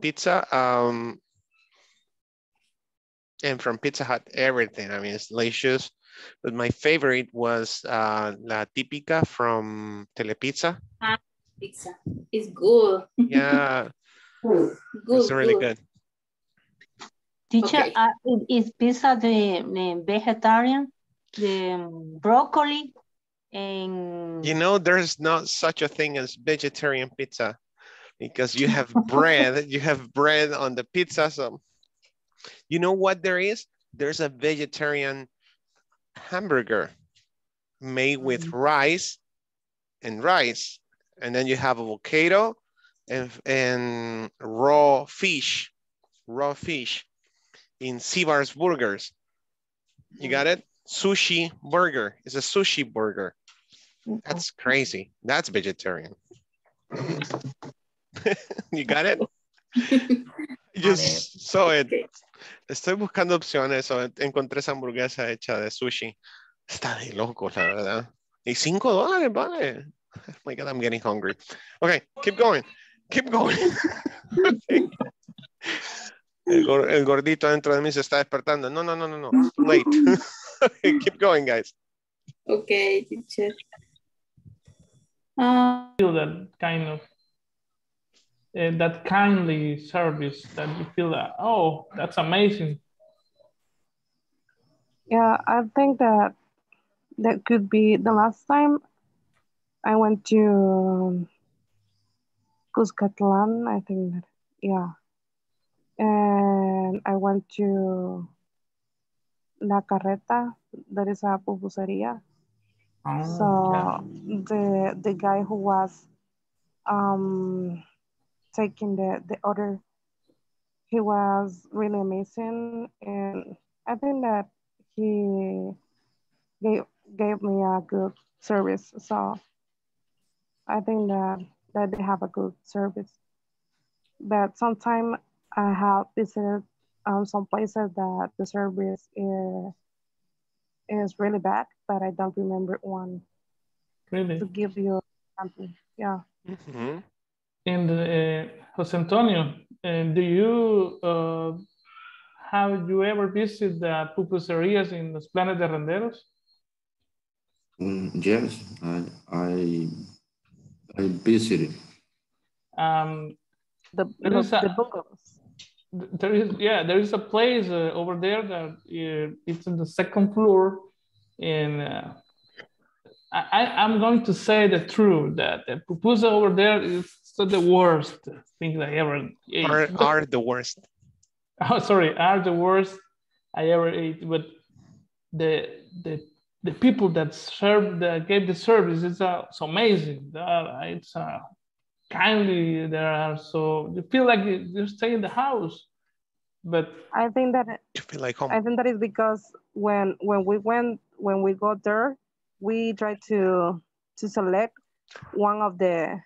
pizza. And from Pizza Hut, everything. I mean, it's delicious. But my favorite was La Típica from Telepizza. Pizza. It's good. Yeah. Good, it's really good. Teacher, okay. Is pizza the vegetarian, the broccoli, and... You know, there's not such a thing as vegetarian pizza because you have bread. You have bread on the pizza, so... You know what there is? There's a vegetarian hamburger made with rice. And then you have avocado and raw fish in Seabar's Burgers. You got it? Sushi burger. It's a sushi burger. That's crazy. That's vegetarian. You got it? Yo soy, estoy buscando opciones, encontré esa hamburguesa hecha de sushi. Está de loco, la verdad. Y $5, vale. Oh my God, I'm getting hungry. Okay, keep going. Okay. El gordito dentro de mí se está despertando. No, wait. Okay, keep going, guys. Okay, teacher. Feel that kind of that kindly service that you feel that, oh, that's amazing. Yeah, I think that could be the last time I went to Cuscatlán, I think that, yeah. And I went to La Carreta, that is a pupuseria. Oh, so yeah. the guy who was taking the order, he was really amazing, and I think that he gave me a good service. So I think that they have a good service. But sometimes I have visited some places that the service is really bad, but I don't remember one. Really? To give you something, yeah. Mm-hmm. And Jose Antonio, have you ever visited the pupuserias in Los Planes de Renderos? Yes, I visited. The bungalows. There is a place over there that it's in the second floor, and I'm going to say the truth that the pupusa over there is the worst thing I ever ate. Are the worst. Oh, sorry, are the worst I ever ate. But the people that gave the service, it's amazing. It's kindly, you feel like you stay in the house. But I think that you feel like home. I think that is because when we go there, we try to select one of the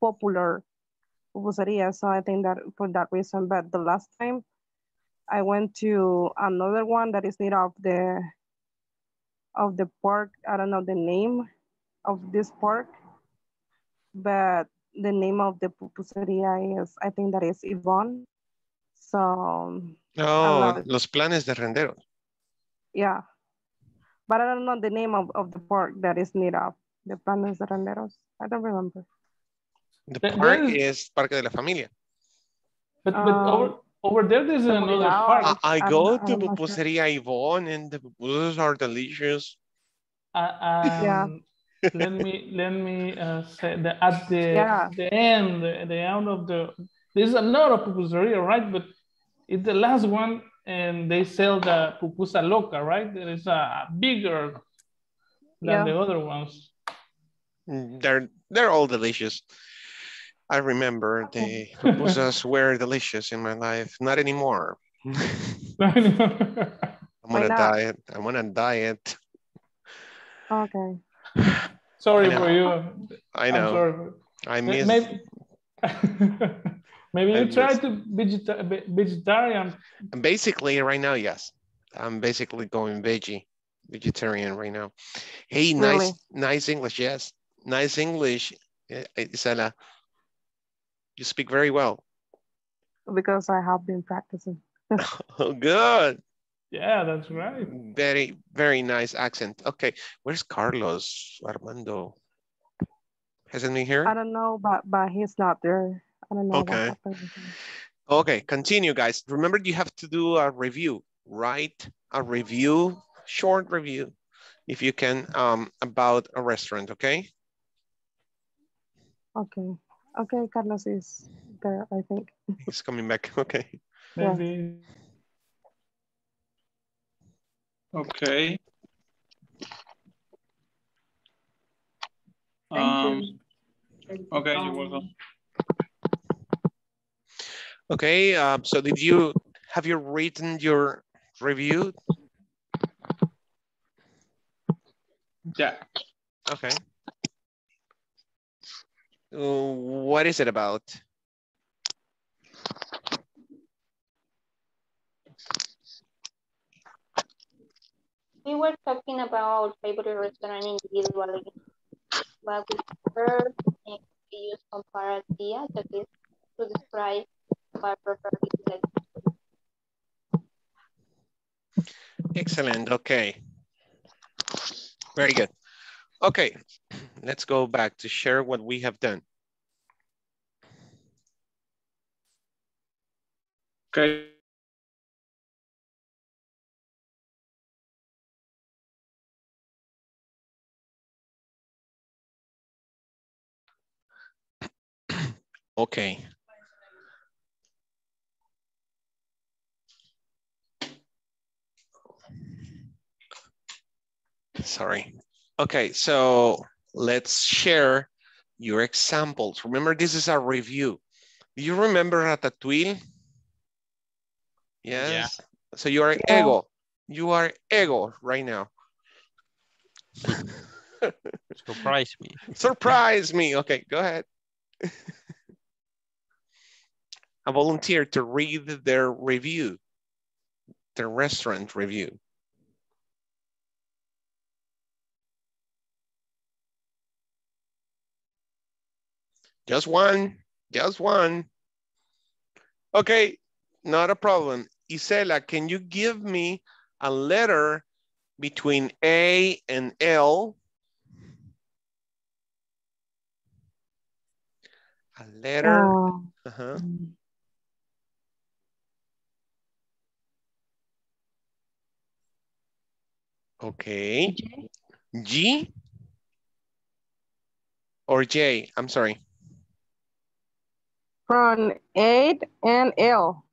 popular pupuserias. So I think that for that reason. But the last time, I went to another one that is near of the park. I don't know the name of this park, but the name of the pupuseria is, I think that is Yvonne. So. Oh, Los Planes de Renderos. Yeah. But I don't know the name of the park that is near of the Planes de Renderos. I don't remember. The park is Parque de la Familia. But over there, there's another park. I go to Pupuseria Yvonne, and the pupusas are delicious. Yeah. let me say that at the end of there's another pupuseria, right? But it's the last one, and they sell the pupusa loca, right? There is a bigger than the other ones. They're all delicious. I remember the pupusas were delicious in my life. Not anymore. I'm on a diet. I'm on a diet. Okay. Sorry for you. I know. I'm sorry. I miss. Maybe you try to vegetarian. Basically, right now, yes. I'm basically going vegetarian right now. Hey, really? nice English, yes. Nice English, Isela. You speak very well. Because I have been practicing. Oh, good. Yeah, that's right. Very, very nice accent. Okay, where's Carlos Armando? Hasn't been here? I don't know, but he's not there. I don't know. Okay. Okay, continue, guys. Remember, you have to do a review. Write a review, short review, if you can, about a restaurant, okay? Okay. Okay, Carlos is there, I think. He's coming back, okay. Maybe. Yeah. Okay. Okay, you're welcome. Okay, so have you written your review? Yeah. Okay. What is it about? We were talking about favorite restaurant individually, but we prefer to use comparatia, that is to describe our preferred. Excellent, okay. Very good. Okay, let's go back to share what we have done. Okay. Okay. sorry. Okay, so let's share your examples. Remember, this is a review. Do you remember Ratatouille? Yes. Yeah. So you are ego. You are ego right now. Surprise me. Surprise me. Okay, go ahead. I volunteered to read their review, their restaurant review. Just one, just one. Okay, not a problem. Isela, can you give me a letter between A and L? A letter. Uh-huh. Okay. J? G or J? I'm sorry. From A and L.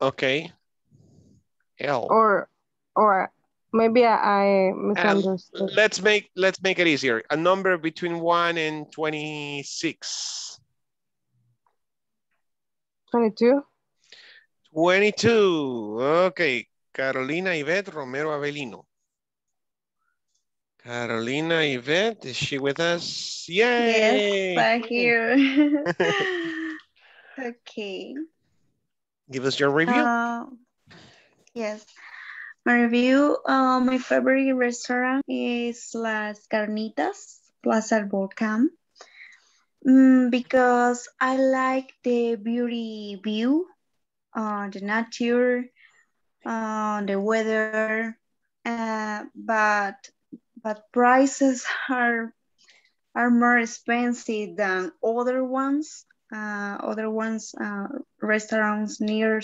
Okay. L. Or maybe I misunderstood. Let's make it easier. A number between 1 and 26. 22. 22. Okay. Carolina Yvette Romero Avelino. Carolina Yvette, is she with us? Yay! Yes, I'm here. Okay. Give us your review. Yes, my review. My favorite restaurant is Las Carnitas Plaza Volcán because I like the beauty view, the nature, the weather, but prices are more expensive than other ones. Restaurants near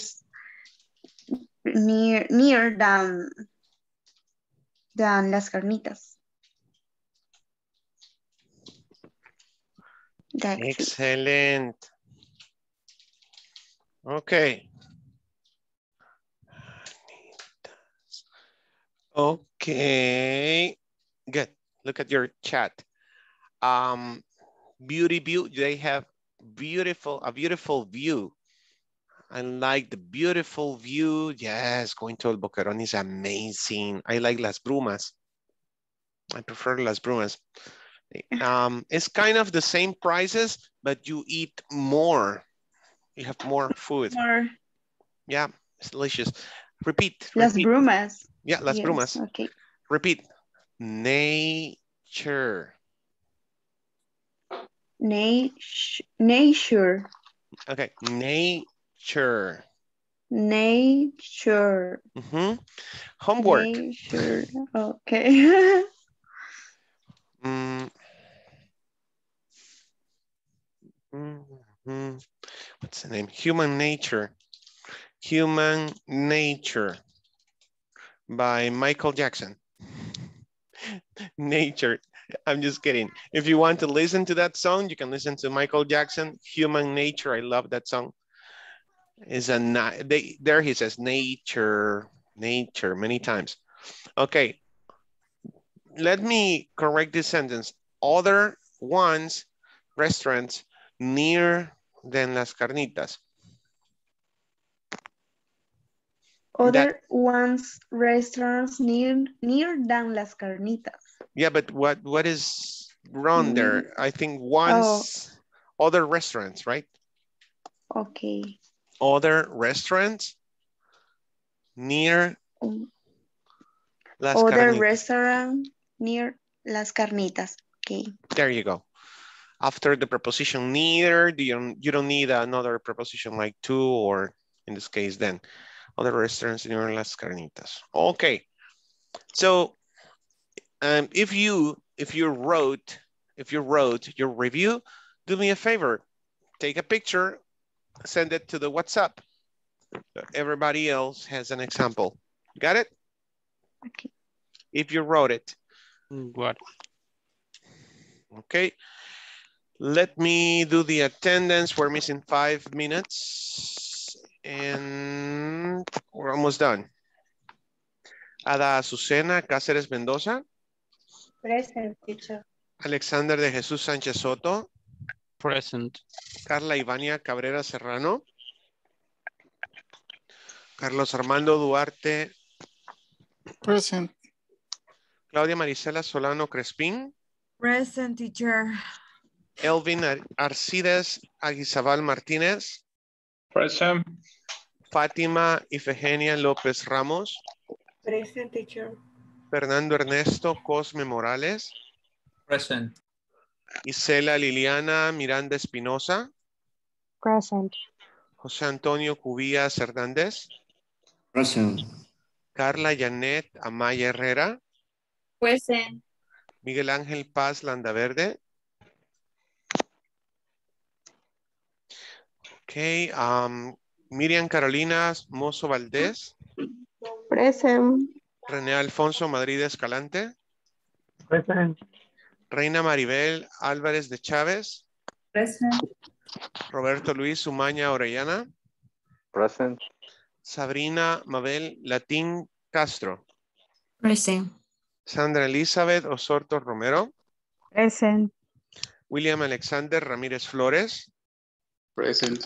than Las Carnitas. That's excellent. It. Okay. Okay. Good. Look at your chat. Beauty view. They have a beautiful view. I like the beautiful view. Yes, going to El Boquerón is amazing. I like Las Brumas. I prefer Las Brumas. It's kind of the same prices, but you eat more. You have more food. More. Yeah, it's delicious. Repeat. Las Brumas. Yeah, Las Brumas. Okay. Repeat. Nature. Nature. Okay. Nature. Nature. Mm-hmm. Homework. Nature. Okay. Mm-hmm. What's the name? Human Nature. Human Nature by Michael Jackson. Nature. I'm just kidding. If you want to listen to that song, you can listen to Michael Jackson, Human Nature. I love that song. It's a, there he says nature, nature many times. Okay. Let me correct this sentence. Other ones, restaurants near than Las Carnitas. Other ones, restaurants near than Las Carnitas. Yeah, but what is wrong there? I think once, other restaurants, right? Okay. Other restaurants near Las Carnitas. Other restaurant near Las Carnitas. Okay. There you go. After the preposition near, you don't need another preposition like to, or in this case then. Other restaurants near Las Carnitas. Okay, so if you wrote your review, do me a favor, take a picture, send it to the WhatsApp. Everybody else has an example. Got it? Okay. If you wrote it. What? Okay. Let me do the attendance. We're missing 5 minutes. And we're almost done. Ada Susana Caceres-Mendoza. Present, teacher. Alexander De Jesus Sánchez-Soto. Present. Carla Ivania Cabrera Serrano. Carlos Armando Duarte. Present. Claudia Marisela Solano Crespin. Present, teacher. Elvin Arcides Aguizabal Martinez. Present. Fatima Ifegenia López Ramos. Present, teacher. Fernando Ernesto Cosme Morales. Present. Isela Liliana Miranda Espinosa. Present. Jose Antonio Cubillas Hernández. Present. Carla Janet Amaya Herrera. Present. Miguel Angel Paz Landaverde. Okay, Miriam Carolina Moso Valdez. Present. Rene Alfonso Madrid Escalante. Present. Reina Maribel Álvarez de Chávez. Present. Roberto Luis Umaña Orellana. Present. Sabrina Mabel Latin Castro. Present. Sandra Elizabeth Osorto Romero. Present. William Alexander Ramírez Flores. Present.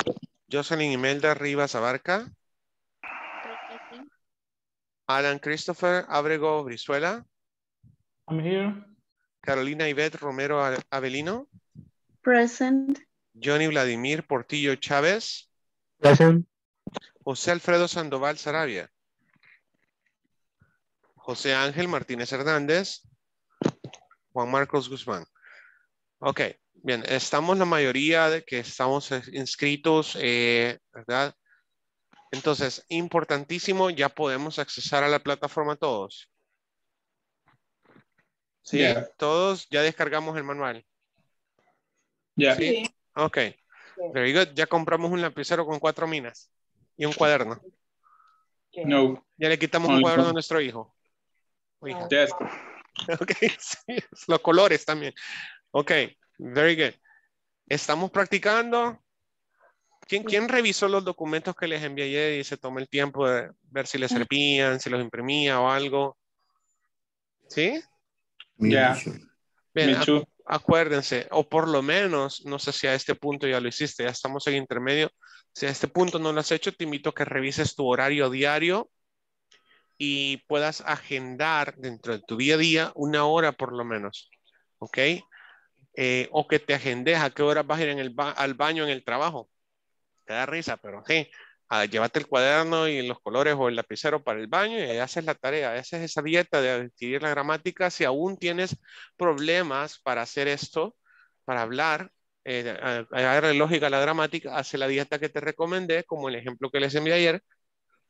Jocelyn Imelda Rivas Abarca. Present. Alan Christopher Abrego Brizuela. I'm here. Carolina Yvette Romero Avelino. Present. Johnny Vladimir Portillo Chávez. Present. Jose Alfredo Sandoval Sarabia. Jose Angel Martinez Hernández. Juan Marcos Guzmán. Ok, bien, estamos la mayoría de que estamos inscritos, ¿verdad? Entonces, importantísimo, ya podemos accesar a la plataforma todos. Sí, yeah. Todos ya descargamos el manual. Ya. Yeah. ¿Sí? Ok, very good. Ya compramos un lapicero con 4 minas y un cuaderno. No. Ya le quitamos un cuaderno a nuestro hijo. Oiga. Yes. Ok, sí, los colores también. Ok, very good. Estamos practicando. ¿Quién revisó los documentos que les envié ayer y se tomó el tiempo de ver si les servían, si los imprimía o algo? ¿Sí? Ya. Yeah. Bien, acuérdense, o por lo menos, no sé si a este punto ya lo hiciste, ya estamos en intermedio. Si a este punto no lo has hecho, te invito a que revises tu horario diario y puedas agendar dentro de tu día a día 1 hora por lo menos, ¿ok? O que te agendes a qué hora vas a ir en al baño en el trabajo. Te da risa, pero sí, llévate el cuaderno y los colores o el lapicero para el baño y ahí haces la tarea, haces esa dieta de adquirir la gramática. Si aún tienes problemas para hacer esto, para hablar, agarra lógica la gramática, hace la dieta que te recomendé, como el ejemplo que les envié ayer,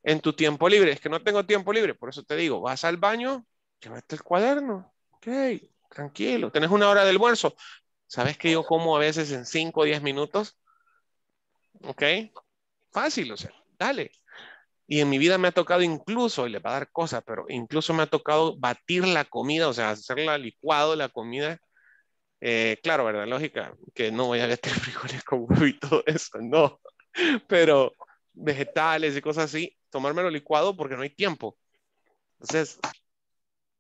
en tu tiempo libre. Es que no tengo tiempo libre, por eso te digo, vas al baño, llévate el cuaderno, ok, tranquilo, tenés 1 hora de almuerzo, sabes que yo como a veces en 5 o 10 minutos, ok, fácil, o sea, dale. Y en mi vida me ha tocado incluso, y le va a dar cosas, pero incluso me ha tocado batir la comida, o sea, hacerla licuado la comida. Claro, ¿verdad? Lógica, que no voy a meter frijoles con huevo y todo eso, no. Pero vegetales y cosas así, tomármelo licuado porque no hay tiempo. Entonces,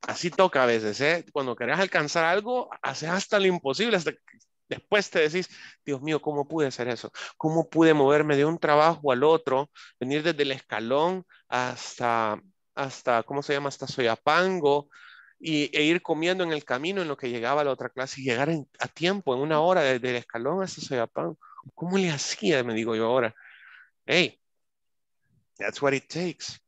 así toca a veces, ¿eh? Cuando querés alcanzar algo, haces hasta lo imposible, hasta que después te decís, Dios mío, ¿cómo pude hacer eso? ¿Cómo pude moverme de un trabajo al otro, venir desde el escalón hasta ¿cómo se llama? Hasta Soyapango, e ir comiendo en el camino en lo que llegaba a la otra clase y llegar a tiempo, en 1 hora desde el escalón hasta Soyapán? ¿Cómo le hacía? Me digo yo ahora. Hey, that's what it takes.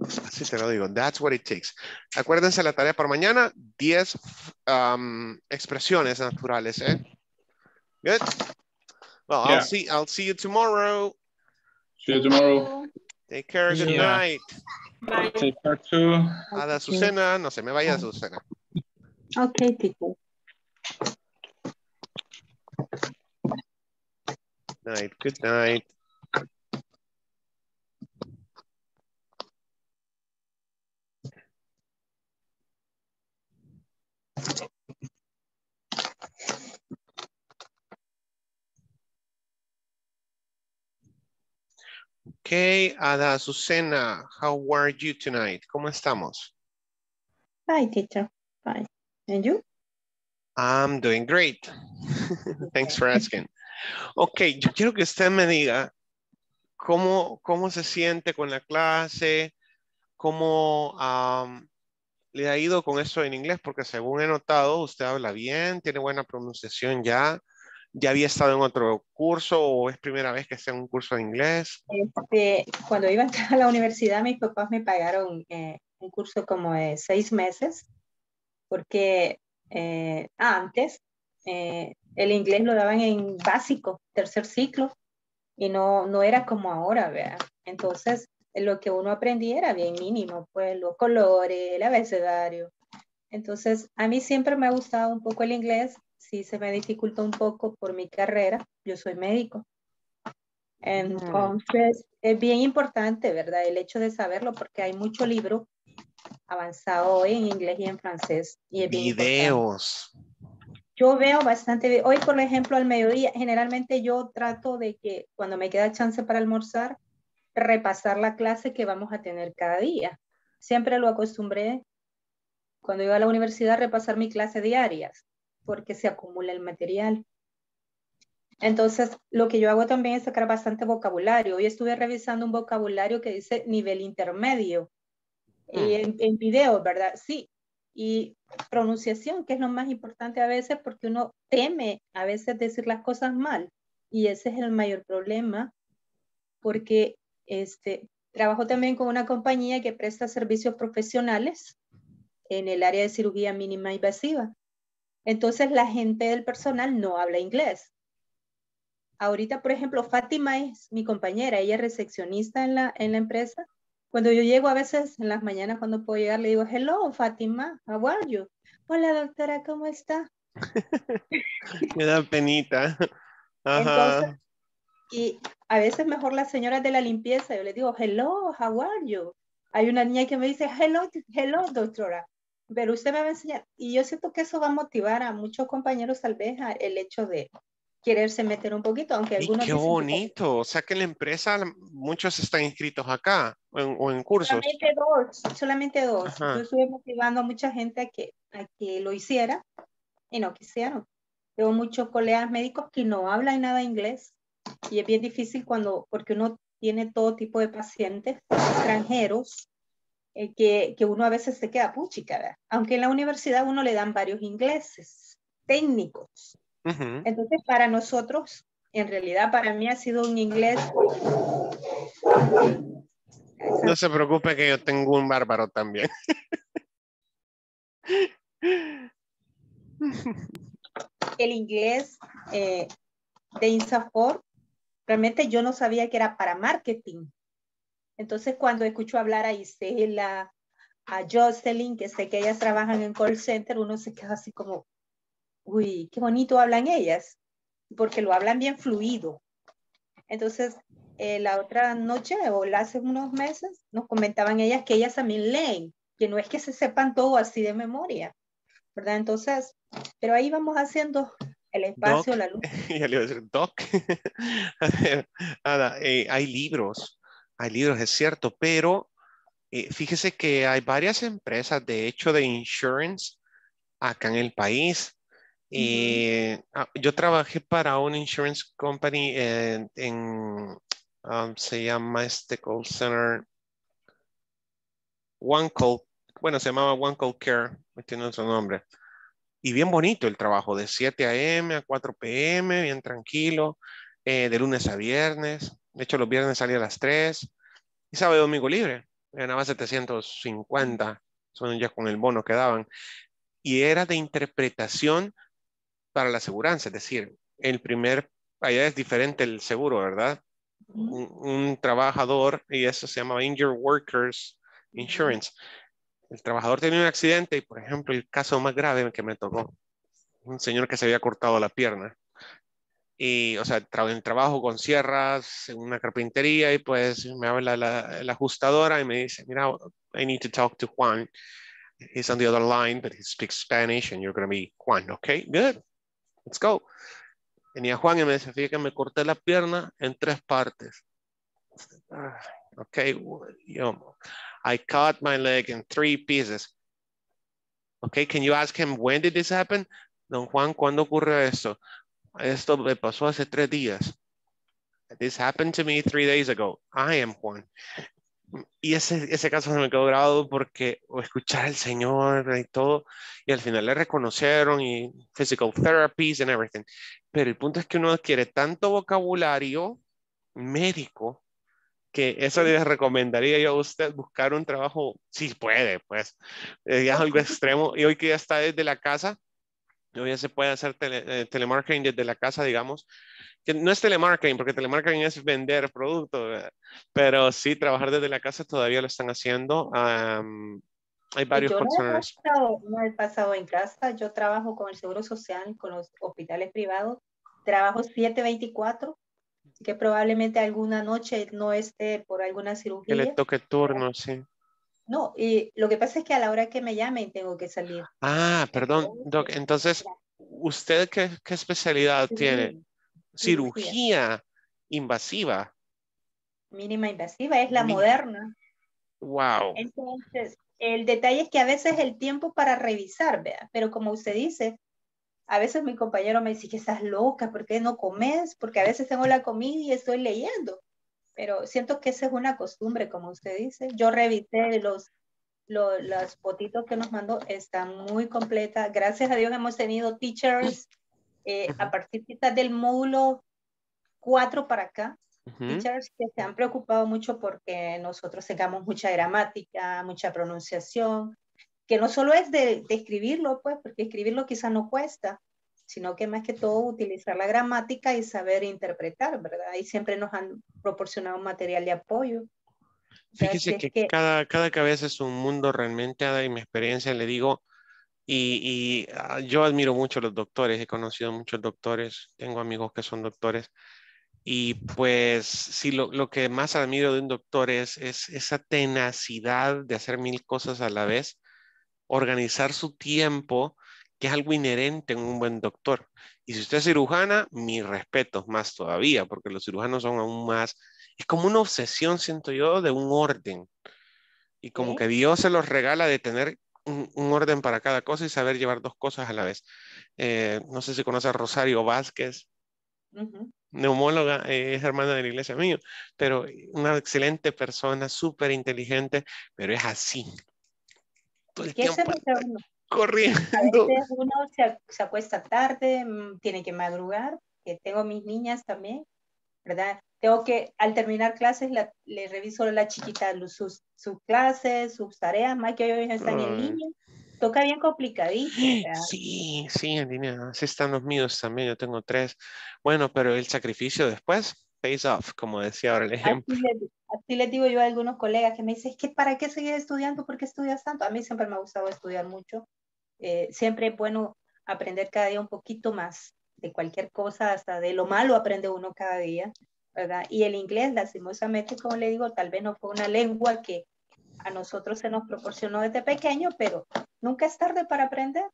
Así te lo digo, that's what it takes. Acuérdense la tarea para mañana, 10 expresiones naturales, ¿eh? Good. Well, yeah. I'll see you tomorrow. See you tomorrow. Take care, good night. Bye. Take care too. Ada Susana, no se me vaya Susana. Okay, people. Night, good night. Okay, Ada Susana, how are you tonight? ¿Cómo estamos? Hi, teacher. Hi. And you? I'm doing great. Thanks for asking. Ok, yo quiero que usted me diga cómo se siente con la clase, cómo le ha ido con eso en inglés, porque según he notado, usted habla bien, tiene buena pronunciación ya. ¿Ya había estado en otro curso o es primera vez que está en un curso de inglés? Cuando iba a la universidad, mis papás me pagaron un curso como de 6 meses, porque antes el inglés lo daban en básico, tercer ciclo, y no era como ahora, ¿verdad? Entonces, lo que uno aprendía era bien mínimo, pues los colores, el abecedario. Entonces, a mí siempre me ha gustado un poco el inglés. Sí, se me dificulta un poco por mi carrera. Yo soy médico. Entonces, es bien importante, ¿verdad? El hecho de saberlo, porque hay mucho libro avanzado hoy en inglés y en francés. Y videos. Yo veo bastante. Hoy, por ejemplo, al mediodía, generalmente yo trato de que cuando me queda chance para almorzar, repasar la clase que vamos a tener cada día. Siempre lo acostumbré cuando iba a la universidad a repasar mi clase diarias, porque se acumula el material. Entonces, lo que yo hago también es sacar bastante vocabulario. Hoy estuve revisando un vocabulario que dice nivel intermedio, en video, ¿verdad? Sí, y pronunciación, que es lo más importante a veces, porque uno teme a veces decir las cosas mal, y ese es el mayor problema, porque trabajo también con una compañía que presta servicios profesionales en el área de cirugía mínima invasiva. Entonces, la gente del personal no habla inglés. Ahorita, por ejemplo, Fátima es mi compañera, ella es recepcionista en la empresa. Cuando yo llego a veces, en las mañanas cuando puedo llegar, le digo, hello, Fátima, how are you? Hola, doctora, ¿cómo está? Me da penita. Ajá. Entonces, y a veces mejor las señoras de la limpieza, yo les digo, hello, how are you? Hay una niña que me dice, hello, doctora. Pero usted me va a enseñar, y yo siento que eso va a motivar a muchos compañeros tal vez el hecho de quererse meter un poquito, aunque algunos... Y qué bonito, o sea que la empresa, muchos están inscritos acá, o en cursos. Solamente dos. Ajá. Yo estuve motivando a mucha gente a que lo hiciera, y no quisieron. Tengo muchos colegas médicos que no hablan nada inglés, y es bien difícil porque uno tiene todo tipo de pacientes extranjeros, que uno a veces se queda puchica, ¿verdad? Aunque en la universidad uno le dan varios ingleses técnicos. Uh-huh. Entonces, para nosotros, en realidad, para mí ha sido un inglés. No se preocupe que yo tengo un bárbaro también. El inglés de Insafor, realmente yo no sabía que era para marketing. Entonces, cuando escucho hablar a Isela, a Jocelyn, que sé que ellas trabajan en call center, uno se queda así como, uy, qué bonito hablan ellas, porque lo hablan bien fluido. Entonces, la otra noche, o hace unos meses, nos comentaban ellas que ellas también leen, que no es que se sepan todo así de memoria, ¿verdad? Entonces, pero ahí vamos haciendo... El espacio, doc, la luz. Ya le iba a decir, doc. A ver, Ada, hay libros, es cierto, pero fíjese que hay varias empresas, de hecho, de insurance acá en el país. Uh-huh. Yo trabajé para una insurance company se llama call center One Call, bueno, se llamaba One Call Care, tiene otro nombre. Y bien bonito el trabajo, de 7 a.m. a 4 p.m., bien tranquilo, de lunes a viernes. De hecho, los viernes salía a las 3. Y sábado y domingo libre. Ganaba 750. Son ya con el bono que daban. Y era de interpretación para la aseguranza. Es decir, allá es diferente el seguro, ¿verdad? Un trabajador, y eso se llamaba Injured Workers Insurance. El trabajador tenía un accidente y, por ejemplo, el caso más grave que me tocó. Un señor que se había cortado la pierna. Y, o sea, en trabajo con sierras, en una carpintería, y pues me habla la ajustadora y me dice, mira, I need to talk to Juan. He's on the other line, but he speaks Spanish and you're going to be Juan. Okay, good. Let's go. Venía Juan y me decía, fíjate que me corté la pierna en 3 partes. Okay, I cut my leg in 3 pieces. Okay, can you ask him, when did this happen? Don Juan, ¿cuándo ocurre esto? Esto me pasó hace 3 días. This happened to me 3 days ago. I am Juan. Y ese caso se me quedó grabado porque escuchar al Señor y todo, y al final le reconocieron y physical therapies and everything. Pero el punto es que uno adquiere tanto vocabulario médico que eso les recomendaría yo a usted buscar un trabajo, si puede, pues. Ya es algo extremo. Y hoy que ya está desde la casa, hoy ya se puede hacer telemarketing desde la casa, digamos. Que no es telemarketing, porque telemarketing es vender productos, ¿verdad? Pero sí, trabajar desde la casa todavía lo están haciendo. Hay varios concerns. No he pasado en casa. Yo trabajo con el Seguro Social, con los hospitales privados. Trabajo 7/24, que probablemente alguna noche no esté por alguna cirugía. Que le toque turno, sí. No, y lo que pasa es que a la hora que me llamen tengo que salir. Ah, perdón, Doc. Entonces, ¿usted qué especialidad tiene? Cirugía invasiva. Mínima invasiva, es la moderna. Wow. Entonces, el detalle es que a veces el tiempo para revisar, vea, pero como usted dice, a veces mi compañero me dice que estás loca, ¿por qué no comes? Porque a veces tengo la comida y estoy leyendo. Pero siento que esa es una costumbre, como usted dice. Yo revisé los botitos que nos mandó, están muy completas. Gracias a Dios hemos tenido teachers. A partir quizás del módulo 4 para acá, teachers que se han preocupado mucho porque nosotros tengamos mucha gramática, mucha pronunciación, que no solo es de escribirlo, pues, porque escribirlo quizás no cuesta, sino que más que todo utilizar la gramática y saber interpretar, ¿verdad? Y siempre nos han proporcionado material de apoyo. Fíjese que cada cabeza es un mundo realmente, Ada, y mi experiencia le digo. Y yo admiro mucho a los doctores, he conocido muchos doctores, tengo amigos que son doctores, y pues sí, lo que más admiro de un doctor es esa tenacidad de hacer 1000 cosas a la vez, organizar su tiempo, que es algo inherente en un buen doctor. Y si usted es cirujana, mis respetos más todavía, porque los cirujanos son aún más, es como una obsesión, siento yo, de un orden. Y como que Dios se los regala de tener un orden para cada cosa y saber llevar 2 cosas a la vez. No sé si conoce a Rosario Vázquez, neumóloga, es hermana de la iglesia mío, pero una excelente persona, súper inteligente, pero es así. Todo el tiempo corriendo. Uno se acuesta tarde, tiene que madrugar, que tengo mis niñas también, ¿verdad? Tengo que, al terminar clases, le reviso a la chiquita sus clases, sus tareas, más que hoy están en línea. Toca bien complicadísimo. Sí, en línea. Así están los míos también, yo tengo 3. Bueno, pero el sacrificio después, pays off, como decía ahora el ejemplo. Así les digo yo a algunos colegas que me dicen, es que ¿para qué seguir estudiando? ¿Por qué estudias tanto? A mí siempre me ha gustado estudiar mucho. Siempre es bueno aprender cada día un poquito más de cualquier cosa, hasta de lo malo aprende uno cada día, ¿verdad? Y el inglés, lastimosamente, como le digo, tal vez no fue una lengua que a nosotros se nos proporcionó desde pequeño, pero nunca es tarde para aprender.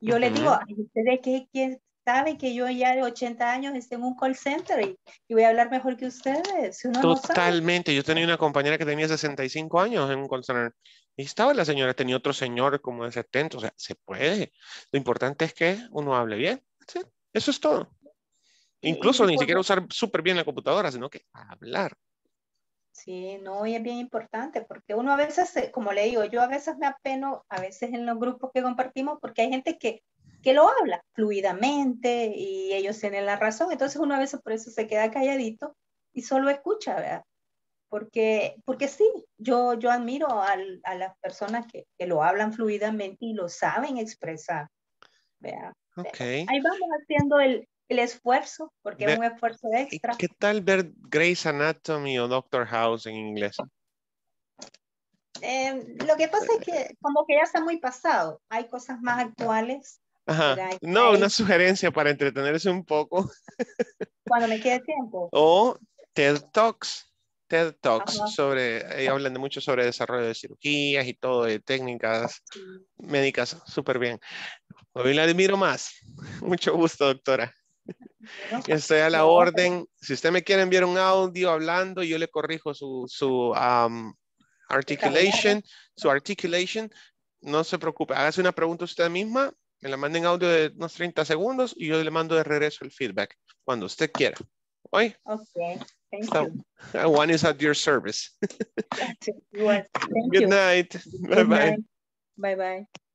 Yo les digo, ustedes que saben que yo ya de 80 años estoy en un call center y voy a hablar mejor que ustedes. Si uno totalmente. No sabe. Yo tenía una compañera que tenía 65 años en un call center y estaba la señora, tenía otro señor como de 70, o sea, se puede. Lo importante es que uno hable bien, ¿sí? Eso es todo. Incluso ni siquiera usar súper bien la computadora, sino que hablar. Sí, no, y es bien importante, porque uno a veces, como le digo, yo a veces me apeno, a veces en los grupos que compartimos, porque hay gente que lo habla fluidamente y ellos tienen la razón, entonces uno a veces por eso se queda calladito y solo escucha, ¿verdad? Porque sí, yo admiro a las personas que lo hablan fluidamente y lo saben expresar, ¿verdad? Okay. Ahí vamos haciendo el esfuerzo, porque es un esfuerzo extra. ¿Qué tal ver Grey's Anatomy o Doctor House en inglés? Lo que pasa es que como que ya está muy pasado. Hay cosas más actuales. Ajá. No, una sugerencia para entretenerse un poco. Cuando me quede tiempo. O TED Talks. TED Talks sobre, hablan de mucho sobre desarrollo de cirugías y todo, de técnicas médicas, súper bien. Hoy la admiro más. Mucho gusto, doctora. Estoy a la orden. Si usted me quiere enviar un audio hablando, yo le corrijo su articulation, No se preocupe, hágase una pregunta usted misma, me la manden audio de unos 30 segundos y yo le mando de regreso el feedback cuando usted quiera. ¿Oye? Okay, thank you. One is at your service. Good night. Bye-bye. Bye-bye.